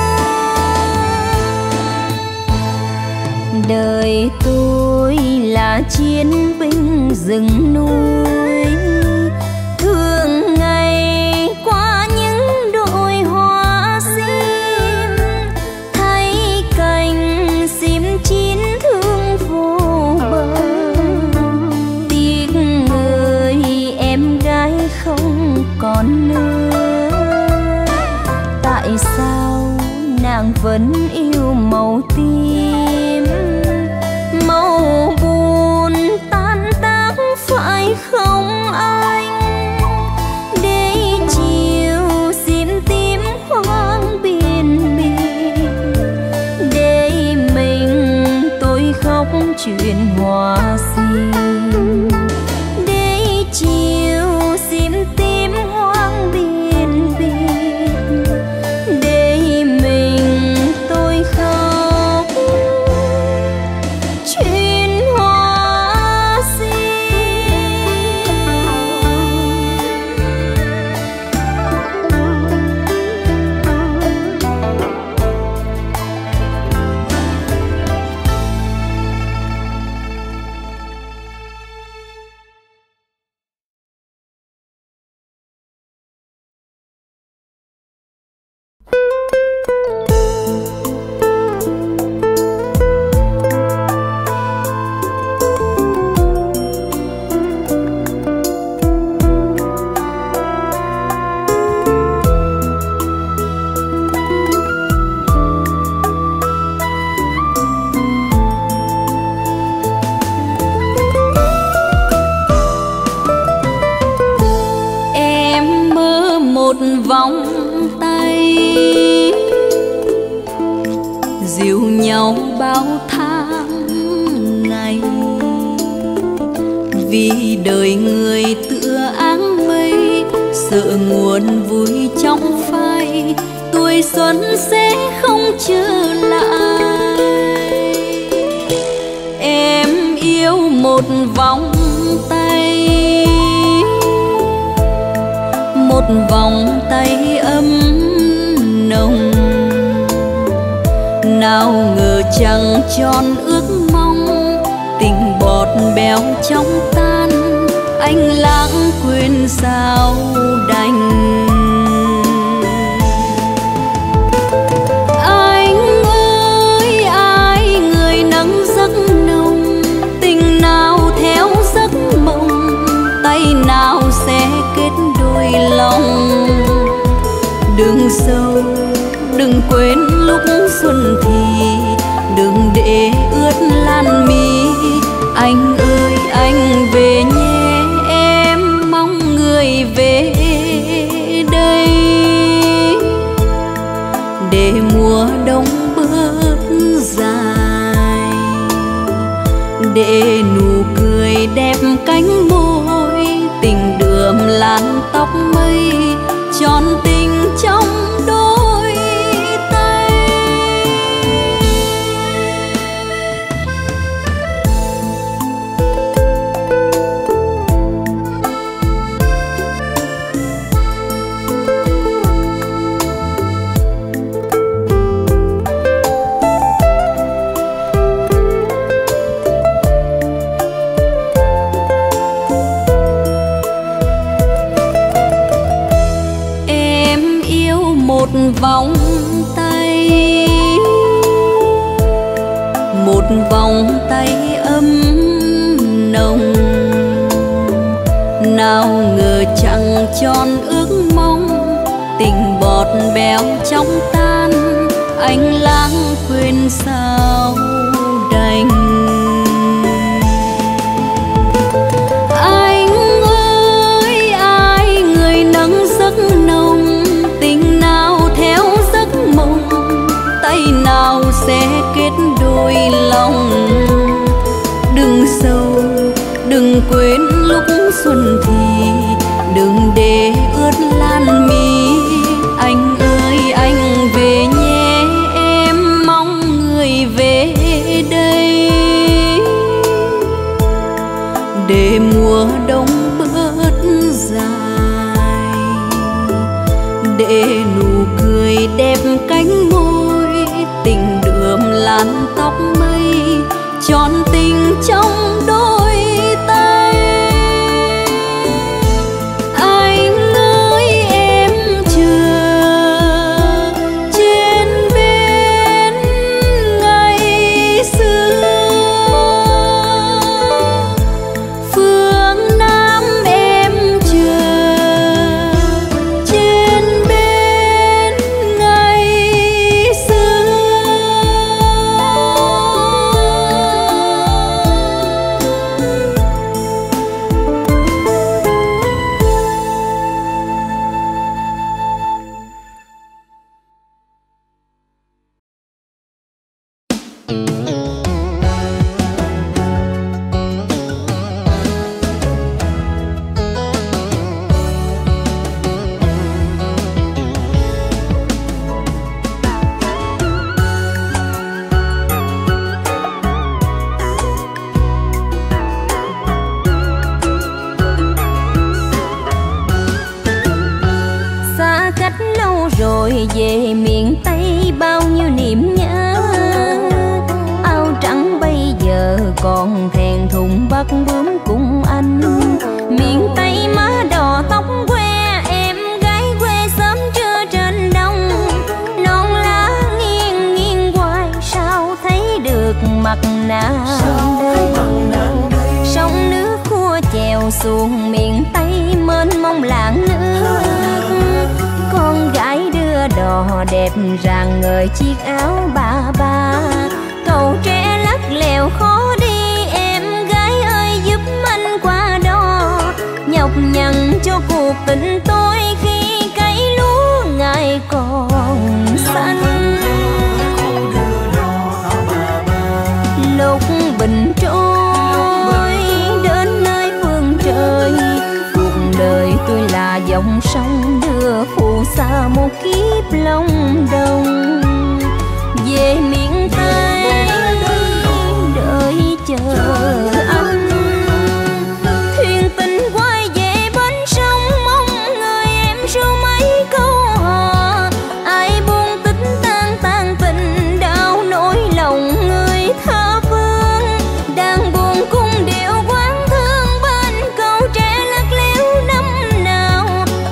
Đời tôi là chiến binh rừng núi, thương còn nữa. Tại sao nàng vẫn yêu màu tím, màu buồn tan tác phải không anh? Để chiều diêm tím hoang biển biệt, để mình tôi khóc chuyện hòa sinh. Để chiều diêm tím hoang biển biệt, để mình tôi khóc chuyện hoa xin. Vòng tay dìu nhau bao tháng ngày, vì đời người tựa áng mây, sợ nguồn vui trong phai tuổi xuân sẽ không trở lại. Em yêu một vòng tay, một vòng tay ấm nồng, nào ngờ chẳng tròn ước mong, tình bọt béo trong tan, anh lãng quên sao đành. Anh ơi ai người nắng giấc nồng, tình nào theo giấc mộng, tay nào sẽ kết đôi lòng. Đừng sâu, đừng quên lúc xuân thì, đừng để ướt lan mi. Anh ơi anh về nhé, em mong người về đây, để mùa đông bớt dài, để nụ cười đẹp cánh môi, tình đượm làn tóc mây tròn tình trong đôi tay. vòng tay, một vòng tay ấm nồng, nào ngờ chẳng tròn ước mong, tình bọt béo trong tan, anh lãng quên sao đành. Đừng quên lúc xuân thì đừng để ướt lan mi, anh ơi anh về nhé, em mong người về đây để mùa đông bớt dài, để nụ cười đẹp cánh môi, tình đượm làn tóc mây tròn tình trong đôi tay. Anh ơi em chờ trên bến ngày xưa, phương Nam em chờ trên bến ngày xưa. Về miền Tây bao nhiêu niềm nhớ, áo trắng bây giờ còn thèm thùng bắt bướm cùng anh. Miền Tây má đỏ tóc que, em gái quê sớm trưa trên đông, non lá nghiêng nghiêng hoài sao thấy được mặt nàng. Sông nước khua chèo xuồng miền Tây mênh mông làng nước, con gái đò đẹp rạng ngời chiếc áo ba ba. Cầu tre lắc lèo khó đi, em gái ơi giúp anh qua đò, nhọc nhằn cho cuộc tình tôi khi cấy lúa ngày còn xanh. Lục bình trôi đến nơi phương trời, cuộc đời tôi là dòng sông đưa phù sa một kiếp lòng đồng. Về miền Tây đợi chờ anh, thuyền tình quay về bến sông mong người em ru mấy câu hò. Ai buông tính tan tan tình đau nỗi lòng người tha phương, đang buồn cung điệu quán thương bên cầu tre lắc léo năm nào.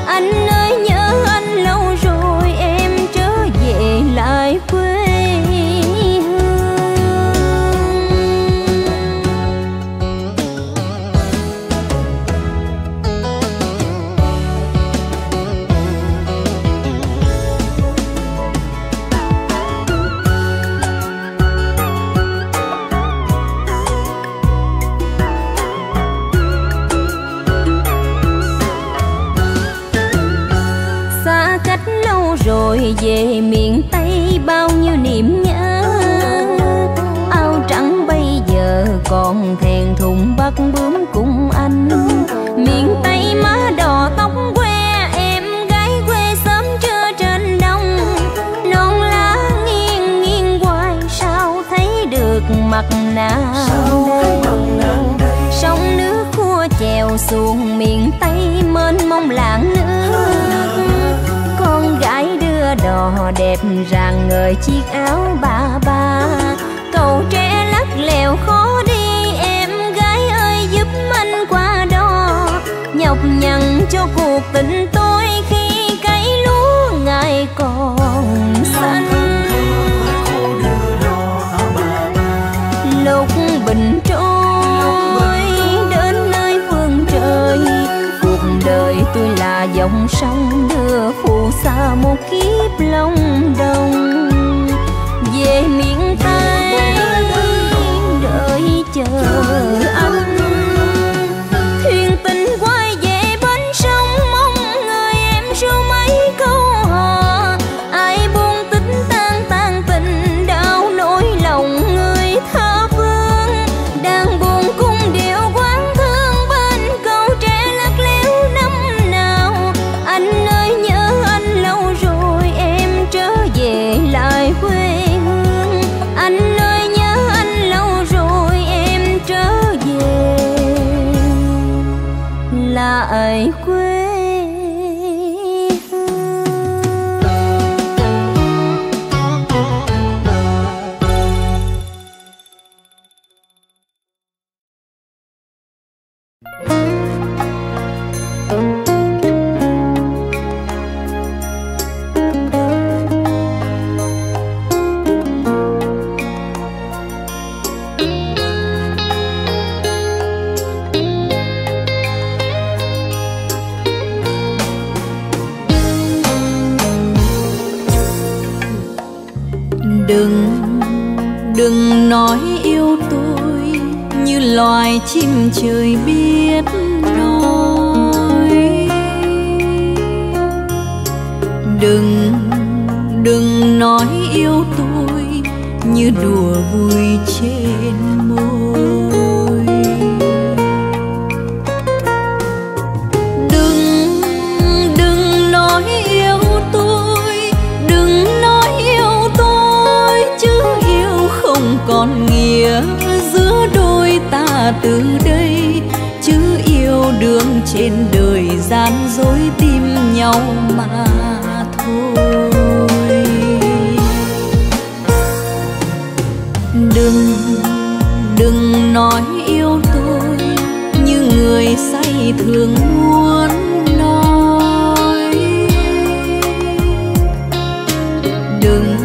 Anh ơi nhớ anh lâu rồi, em trở về lại quê hương. Xa cách lâu rồi về miền Tây bao nhiêu niềm nhớ, áo trắng bây giờ còn thèm thùng bắt bướm cùng anh. Miền Tây má đỏ tóc que, em gái quê sớm trưa trên đông, non lá nghiêng nghiêng hoài sao thấy được mặt nàng. Sông nước khua chèo xuồng miền Tây mênh mông làng nước, con gái đưa đò đẹp rạng ngời chiếc áo ba ba. Cầu tre lắc lèo khó đi, em gái ơi giúp anh qua đò, nhọc nhằn cho cuộc tình tôi khi cấy lúa ngày còn dòng sông đưa phù sa một kiếp long đồng về miền Tây đợi chờ anh. Thuyền tình quay về bến sông mong người em ru mấy câu hò, ai buông tính tan tan tình đau nỗi lòng người tha phương đang buồn cung điệu quán thương bên cầu tre lắc léo năm nào. Anh ơi nhớ anh lâu rồi em trở về lại quê hương, anh ơi nhớ anh lâu rồi em trở về lại quê. Loài chim trời biết nói, đừng đừng nói yêu tôi như đùa vui trên môi. Đừng đừng nói yêu tôi, đừng nói yêu tôi, chứ yêu không còn nghĩa giữa đôi ta từ đây. Chứ yêu đương trên đời gian dối tim nhau mà thôi. Đừng, đừng nói yêu tôi như người say thường muốn nói. Đừng,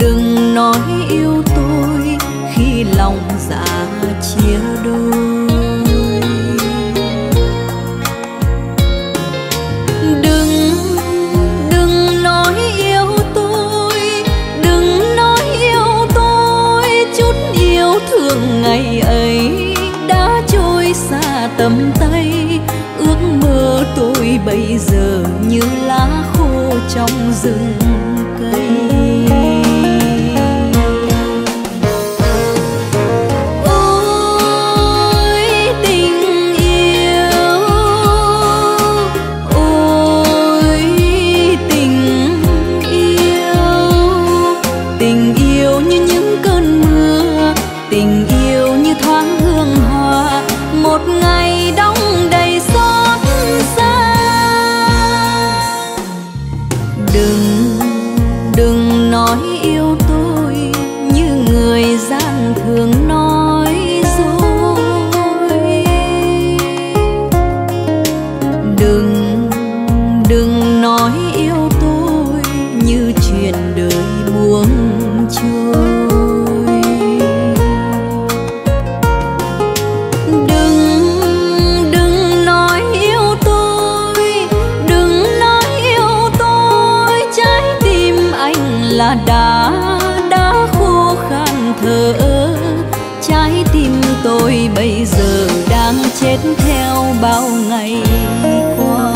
đừng nói yêu tôi khi lòng dạ chia đôi. Đừng, đừng nói yêu tôi, đừng nói yêu tôi, chút yêu thương ngày ấy đã trôi xa tầm tay. Ước mơ tôi bây giờ như lá khô trong rừng cây. Đã, đã khô khan thờ ơ, trái tim tôi bây giờ đang chết theo bao ngày qua.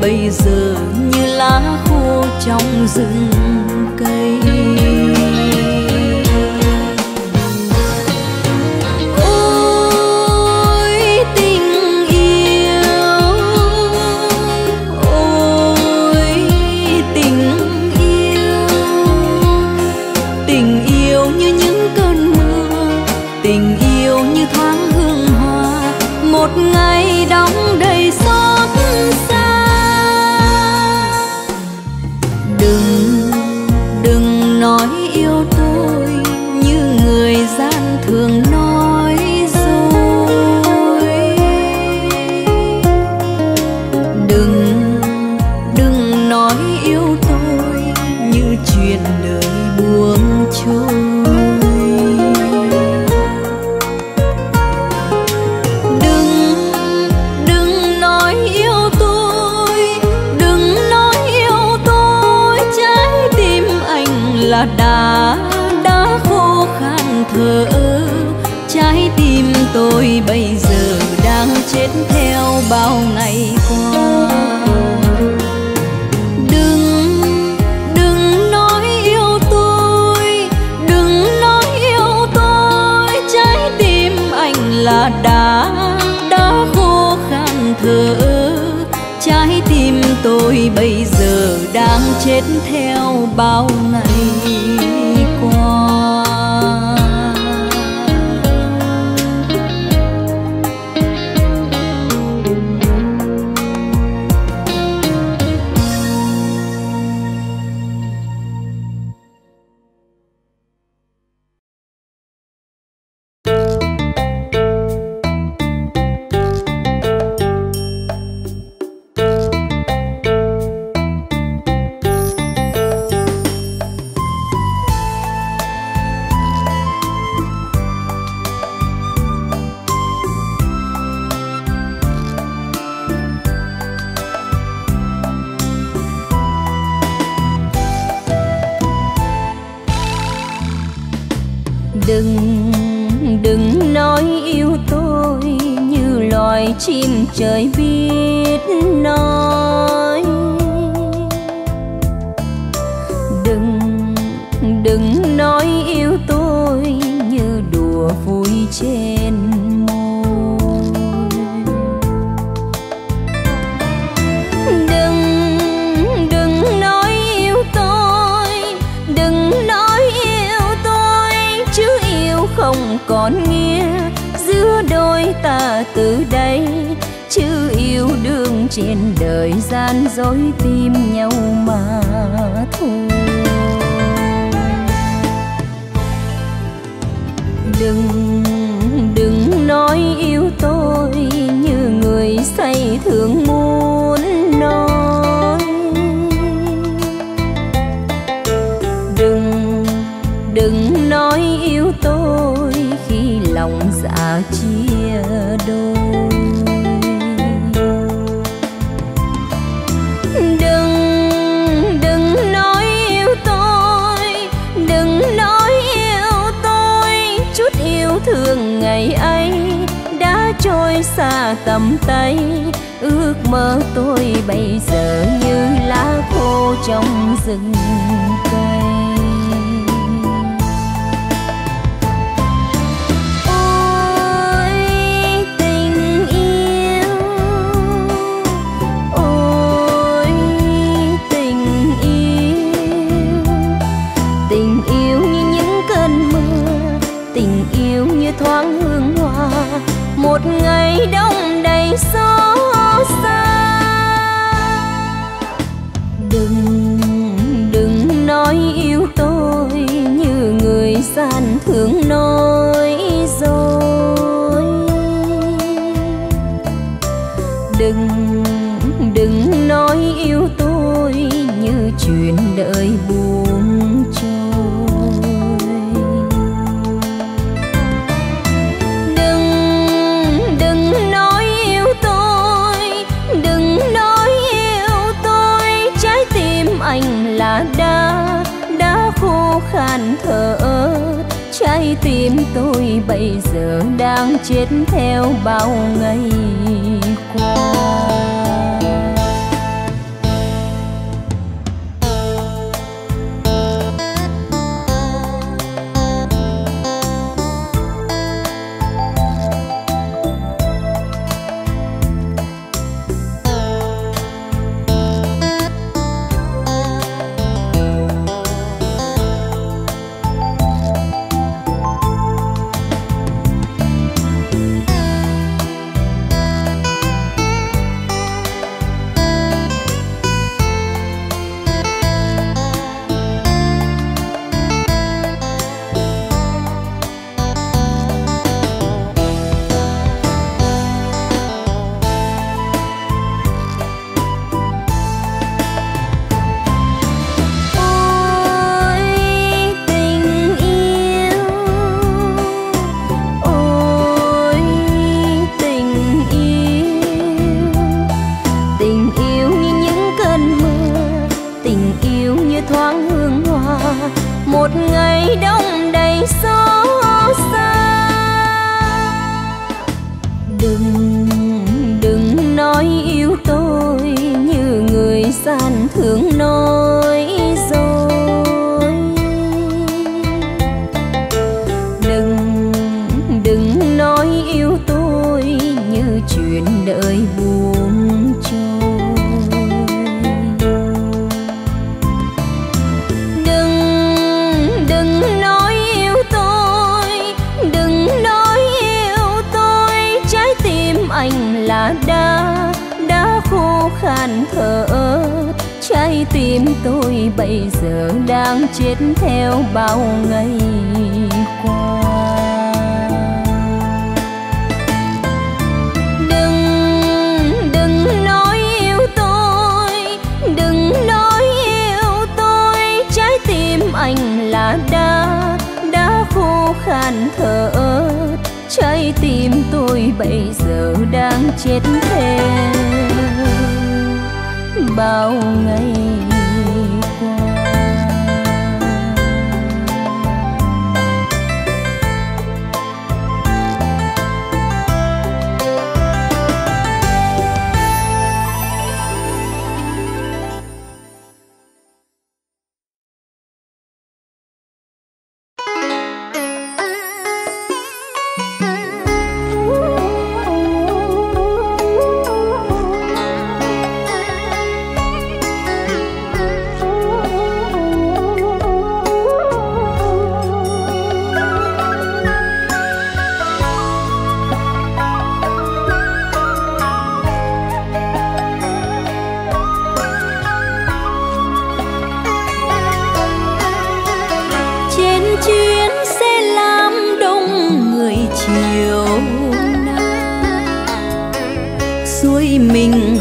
bây giờ như lá khô trong rừng cây. Ôi tình yêu, ôi tình yêu, tình yêu như những cơn mưa, tình yêu như thoáng hương hoa, một ngày đóng đầy xót xa. Đừng, đừng nói yêu tôi như người gian thường nói dối. Đừng, đừng nói yêu tôi như chuyện đời buông trôi. Đã, đã khô khan thở, trái tim tôi bây giờ đang chết theo bao ngày qua. Đừng, đừng nói yêu tôi, đừng nói yêu tôi, trái tim anh là đá, đã khô khan thở, trái tim tôi bây giờ đang chết theo bao ngày qua. Đừng, đừng nói yêu tôi như loài chim trời biết nói. Đừng, đừng nói yêu tôi như đùa vui trên môi. Đừng, đừng nói yêu tôi, đừng nói không còn nghĩa giữa đôi ta từ đây, chứ yêu đương trên đời gian dối tim nhau mà thôi. Đừng, đừng nói yêu tôi như người say thường muốn nói. Đừng, đừng nói yêu tôi lòng dạ chia đôi. Đừng, đừng nói yêu tôi, đừng nói yêu tôi, chút yêu thương ngày ấy đã trôi xa tầm tay, ước mơ tôi bây giờ như lá khô trong rừng cây. Thoáng hương hoa, một ngày đông đầy xót xa. Đừng, đừng nói yêu tôi như người gian thường nói dối. Đừng, đừng nói yêu tôi như chuyện đời buông trôi. Anh là đá, đá khô khan thở, trái tim tôi bây giờ đang chết theo bao ngày qua. tổn thương nỗi dối. Đừng, đừng nói yêu tôi như chuyện đời buồn trôi. Đừng, đừng nói yêu tôi, đừng nói yêu tôi. Trái tim anh là đá, đã khô khan thở. Trái tim tôi bây giờ đang chết theo bao ngày qua. Đừng, đừng nói yêu tôi, đừng nói yêu tôi. Trái tim anh là đá, đã khô khan thở. Trái tim tôi bây giờ đang chết theo bao ngày qua.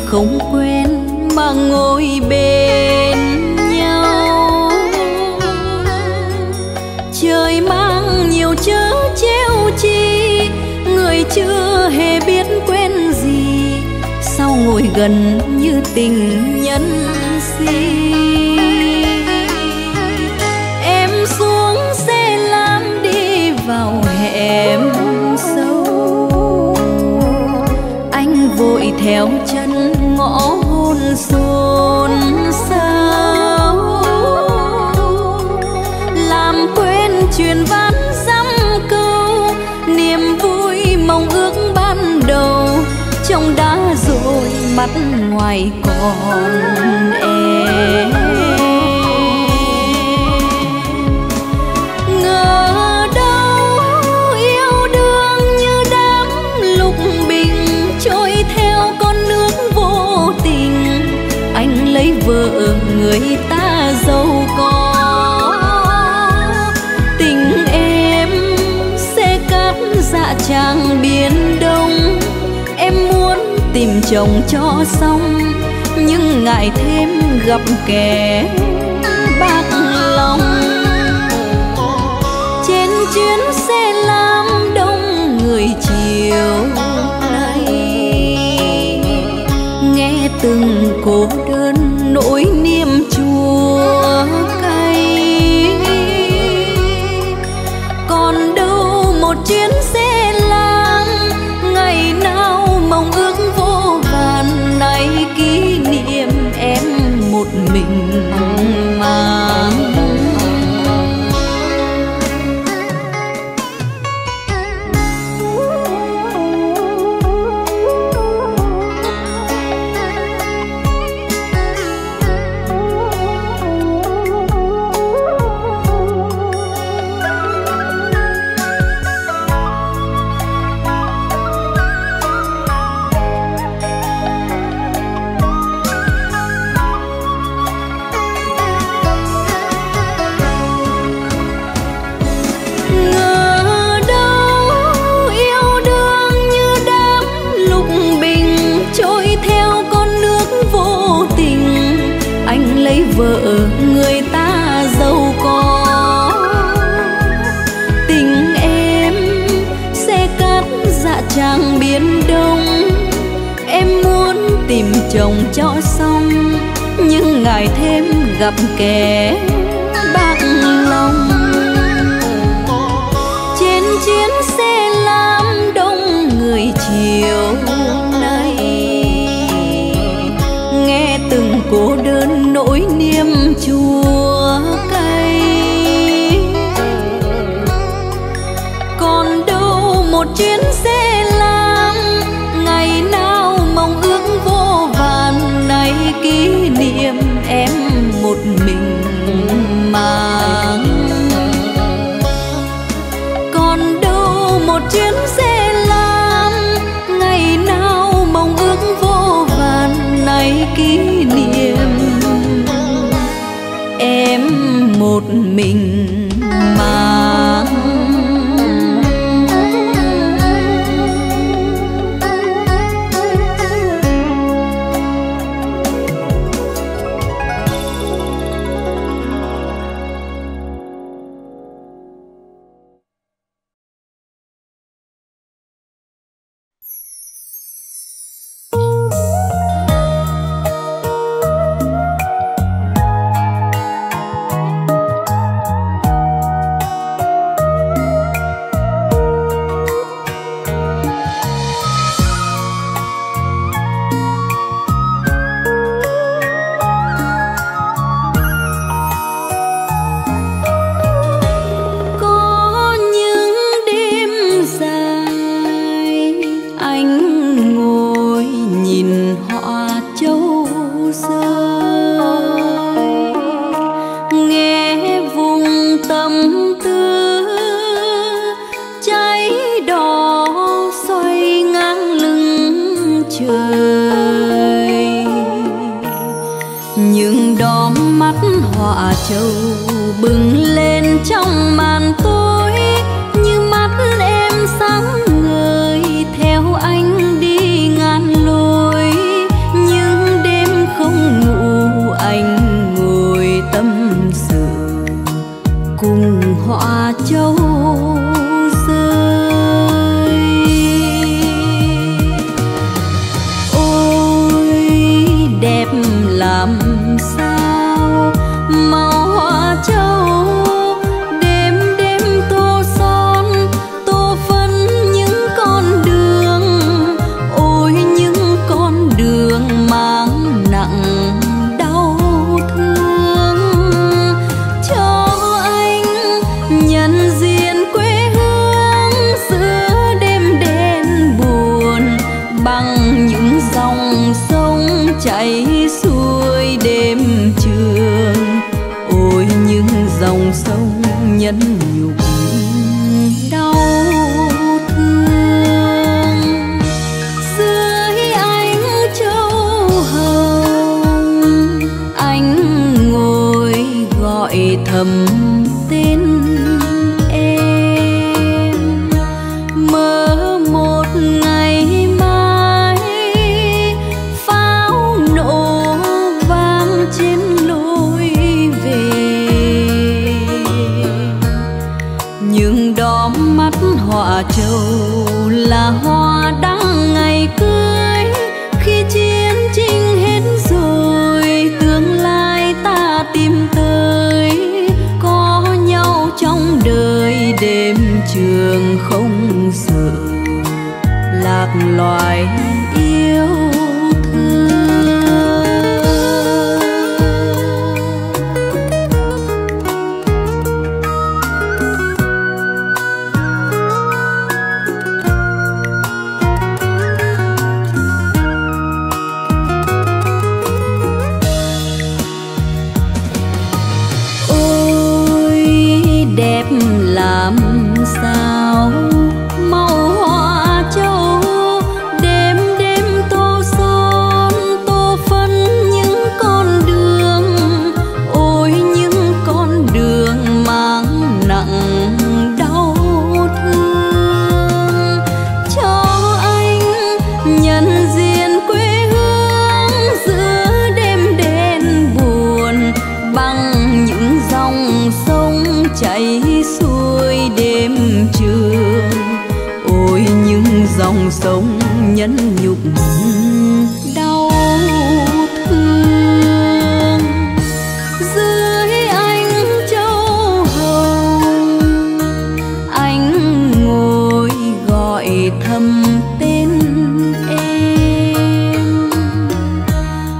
Không quen mà ngồi bên nhau, trời mang nhiều chớ trêu chi. Người chưa hề biết quên gì, sao ngồi gần như tình nhân si. Em xuống xe lam đi vào hẻm sâu, anh vội theo chân ngõ hôn xôn xao. Làm quên chuyện ván dăm câu, niềm vui mong ước ban đầu. Trong đá rồi mắt ngoài còn em. Ngờ đâu yêu đương như đám lục bình trôi theo con nước vô. Lấy vợ người ta giàu có, tình em sẽ cát dạ tràng biển đông. Em muốn tìm chồng cho xong, nhưng ngại thêm gặp kẻ bạc lòng. Trên chuyến xe lam đông người chiều nay, nghe từng cô đơn nỗi niềm chua cay. Còn đâu một chuyến xe lam, ngày nào mong ước vô vàn. Này kỷ niệm em một mình mang. Vợ người ta giàu có, tình em sẽ cát dạ tràng biển đông. Em muốn tìm chồng cho xong, nhưng ngại thêm gặp kẻ bạc lòng. Trên chuyến xe lam đông người chiều nay, nghe từng cô đơn nỗi niềm chua cay. Còn đâu một chuyến xe lam, ngày nào mong ước vô vàn, nay kỷ niệm em một mình mang. Còn đâu một chuyến xe lam, ngày nào mong ước vô vàn, nay kỷ niệm em một mình mang.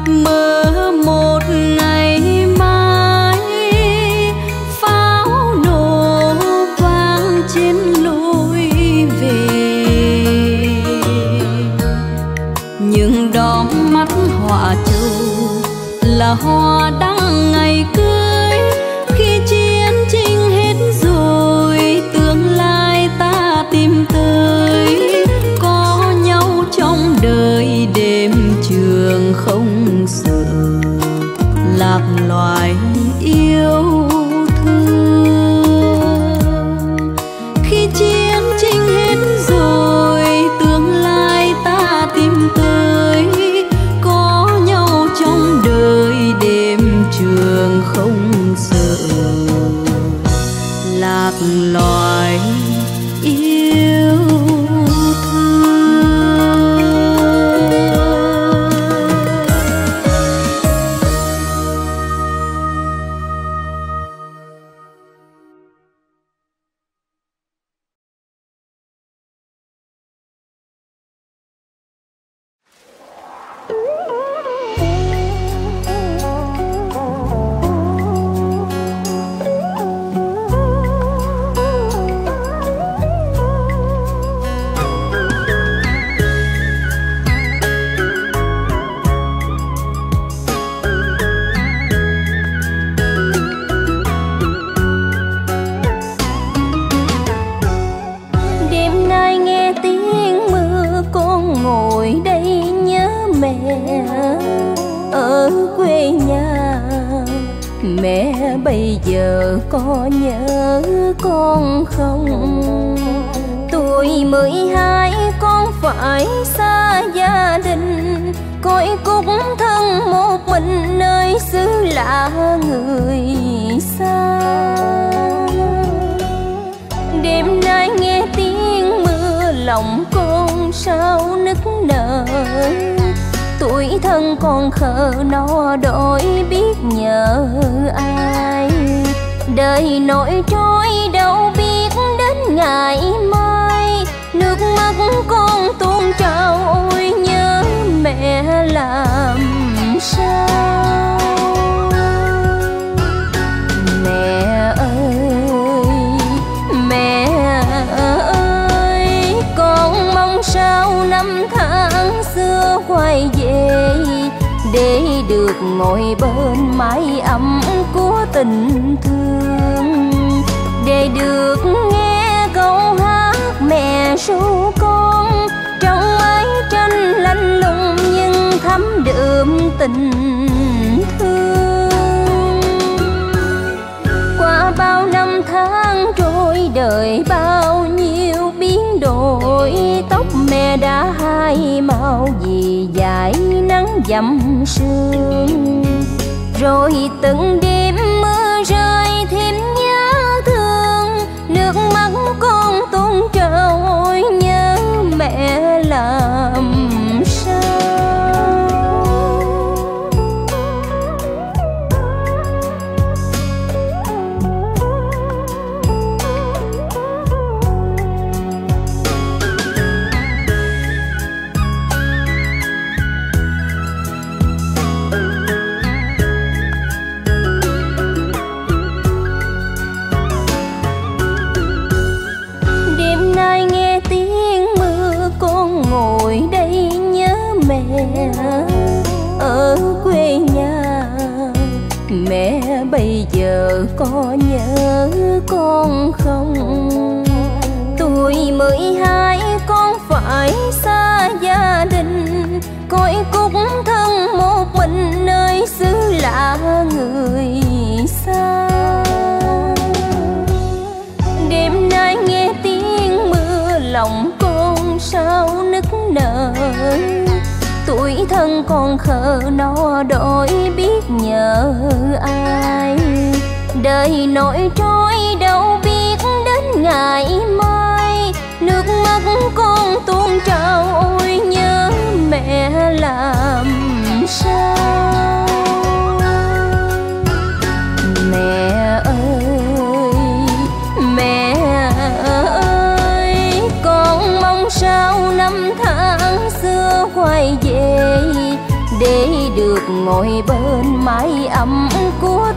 Mơ mộng hoa đăng ngày cưới, khi chiến tranh hết rồi tương lai ta tìm tới, có nhau trong đời đêm trường không sợ lạc loài yêu thương. Khi chiến tranh hết rồi tương lai ta tìm tới, có nhau trong đời đêm trường không sợ lạc loài yêu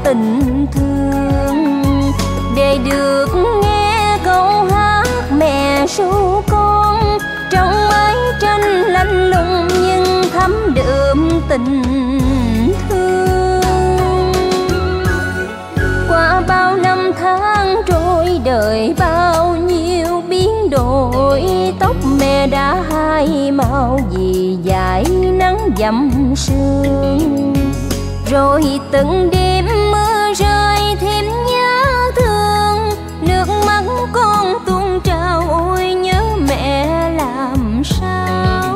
tình thương. tre đã hai màu vì dải nắng dầm sương. Rồi từng đêm mưa rơi thêm nhớ thương, nước mắt con tuôn trào ôi nhớ mẹ làm sao.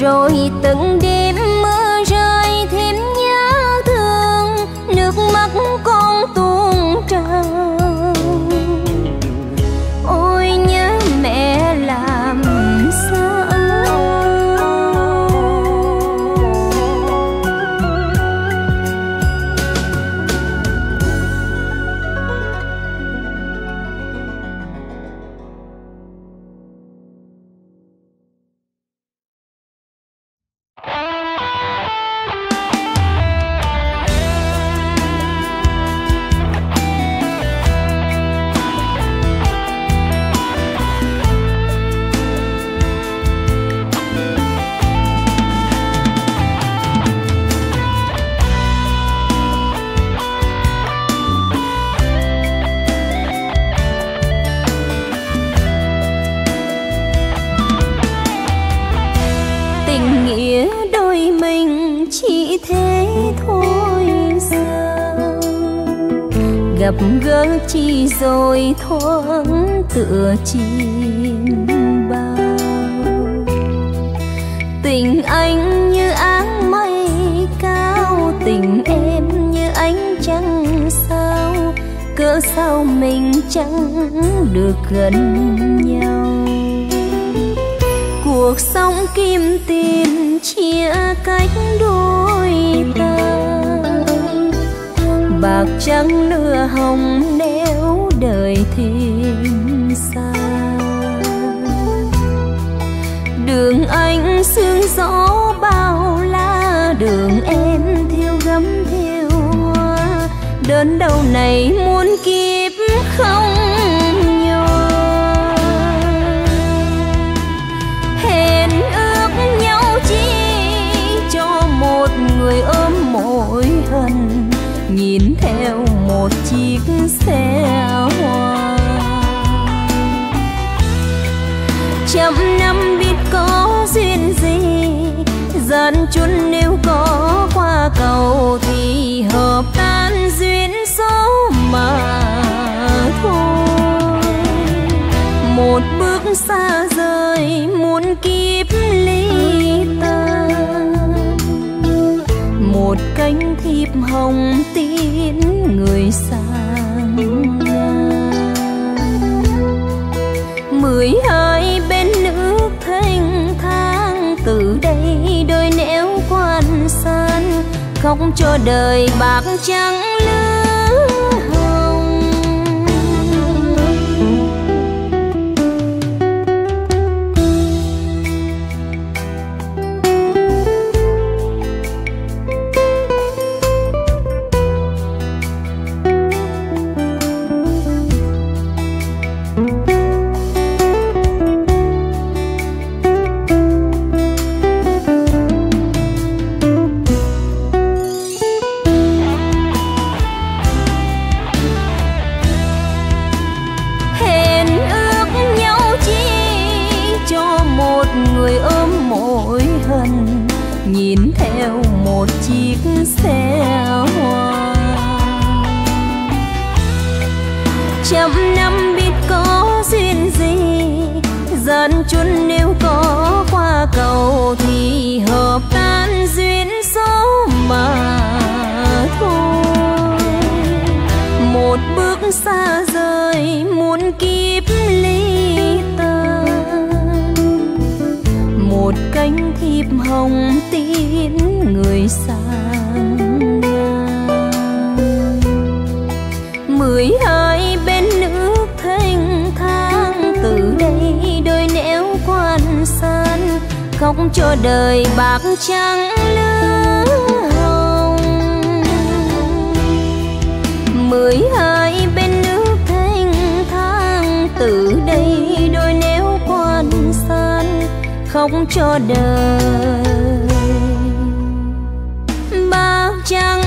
Rồi từng đêm mưa rơi thêm nhớ thương, nước mắt con tuôn trào ôi nhớ mẹ làm sao. Gặp gỡ chi rồi thoáng tựa chim bao, tình anh như áng mây cao, tình em như ánh trăng sao. Cớ sao mình chẳng được gần nhau, cuộc sống kim tiền chia cách đôi ta. Bạc trắng lửa hồng nếu đời thêm xa, đường anh sương gió bao la, đường em thiêu gấm thiêu hoa. Đến đâu này muốn kiếp không nhỏ, hẹn ước nhau chi cho một người ôm mỗi hận, nhìn theo một chiếc xe hoa. Trăm năm biết có duyên gì, gian chun nếu có qua cầu thì hợp tan duyên số mà thôi. Một bước xa rời muốn kiếp ly ta, một cánh thiệp hồng tin người sang mười hai bên nước thanh thang. Từ đây đôi nẻo quan san, không cho đời bạc trắng lứa hồng. Nhìn theo một chiếc xe hoa, trăm năm biết có duyên gì, gian chun nếu có qua cầu thì hợp tan duyên số mà thôi. Một bước xa rời muốn kiếp ly ta, một cánh thiệp hồng tin người sang mười hai bên nước thanh thang. Từ đây đôi nẻo quan san, không cho đời bạc trắng lứa hồng. Mười hai bên nước thanh thang, từ đây đôi nẻo quan san, không cho đời bạc trắng.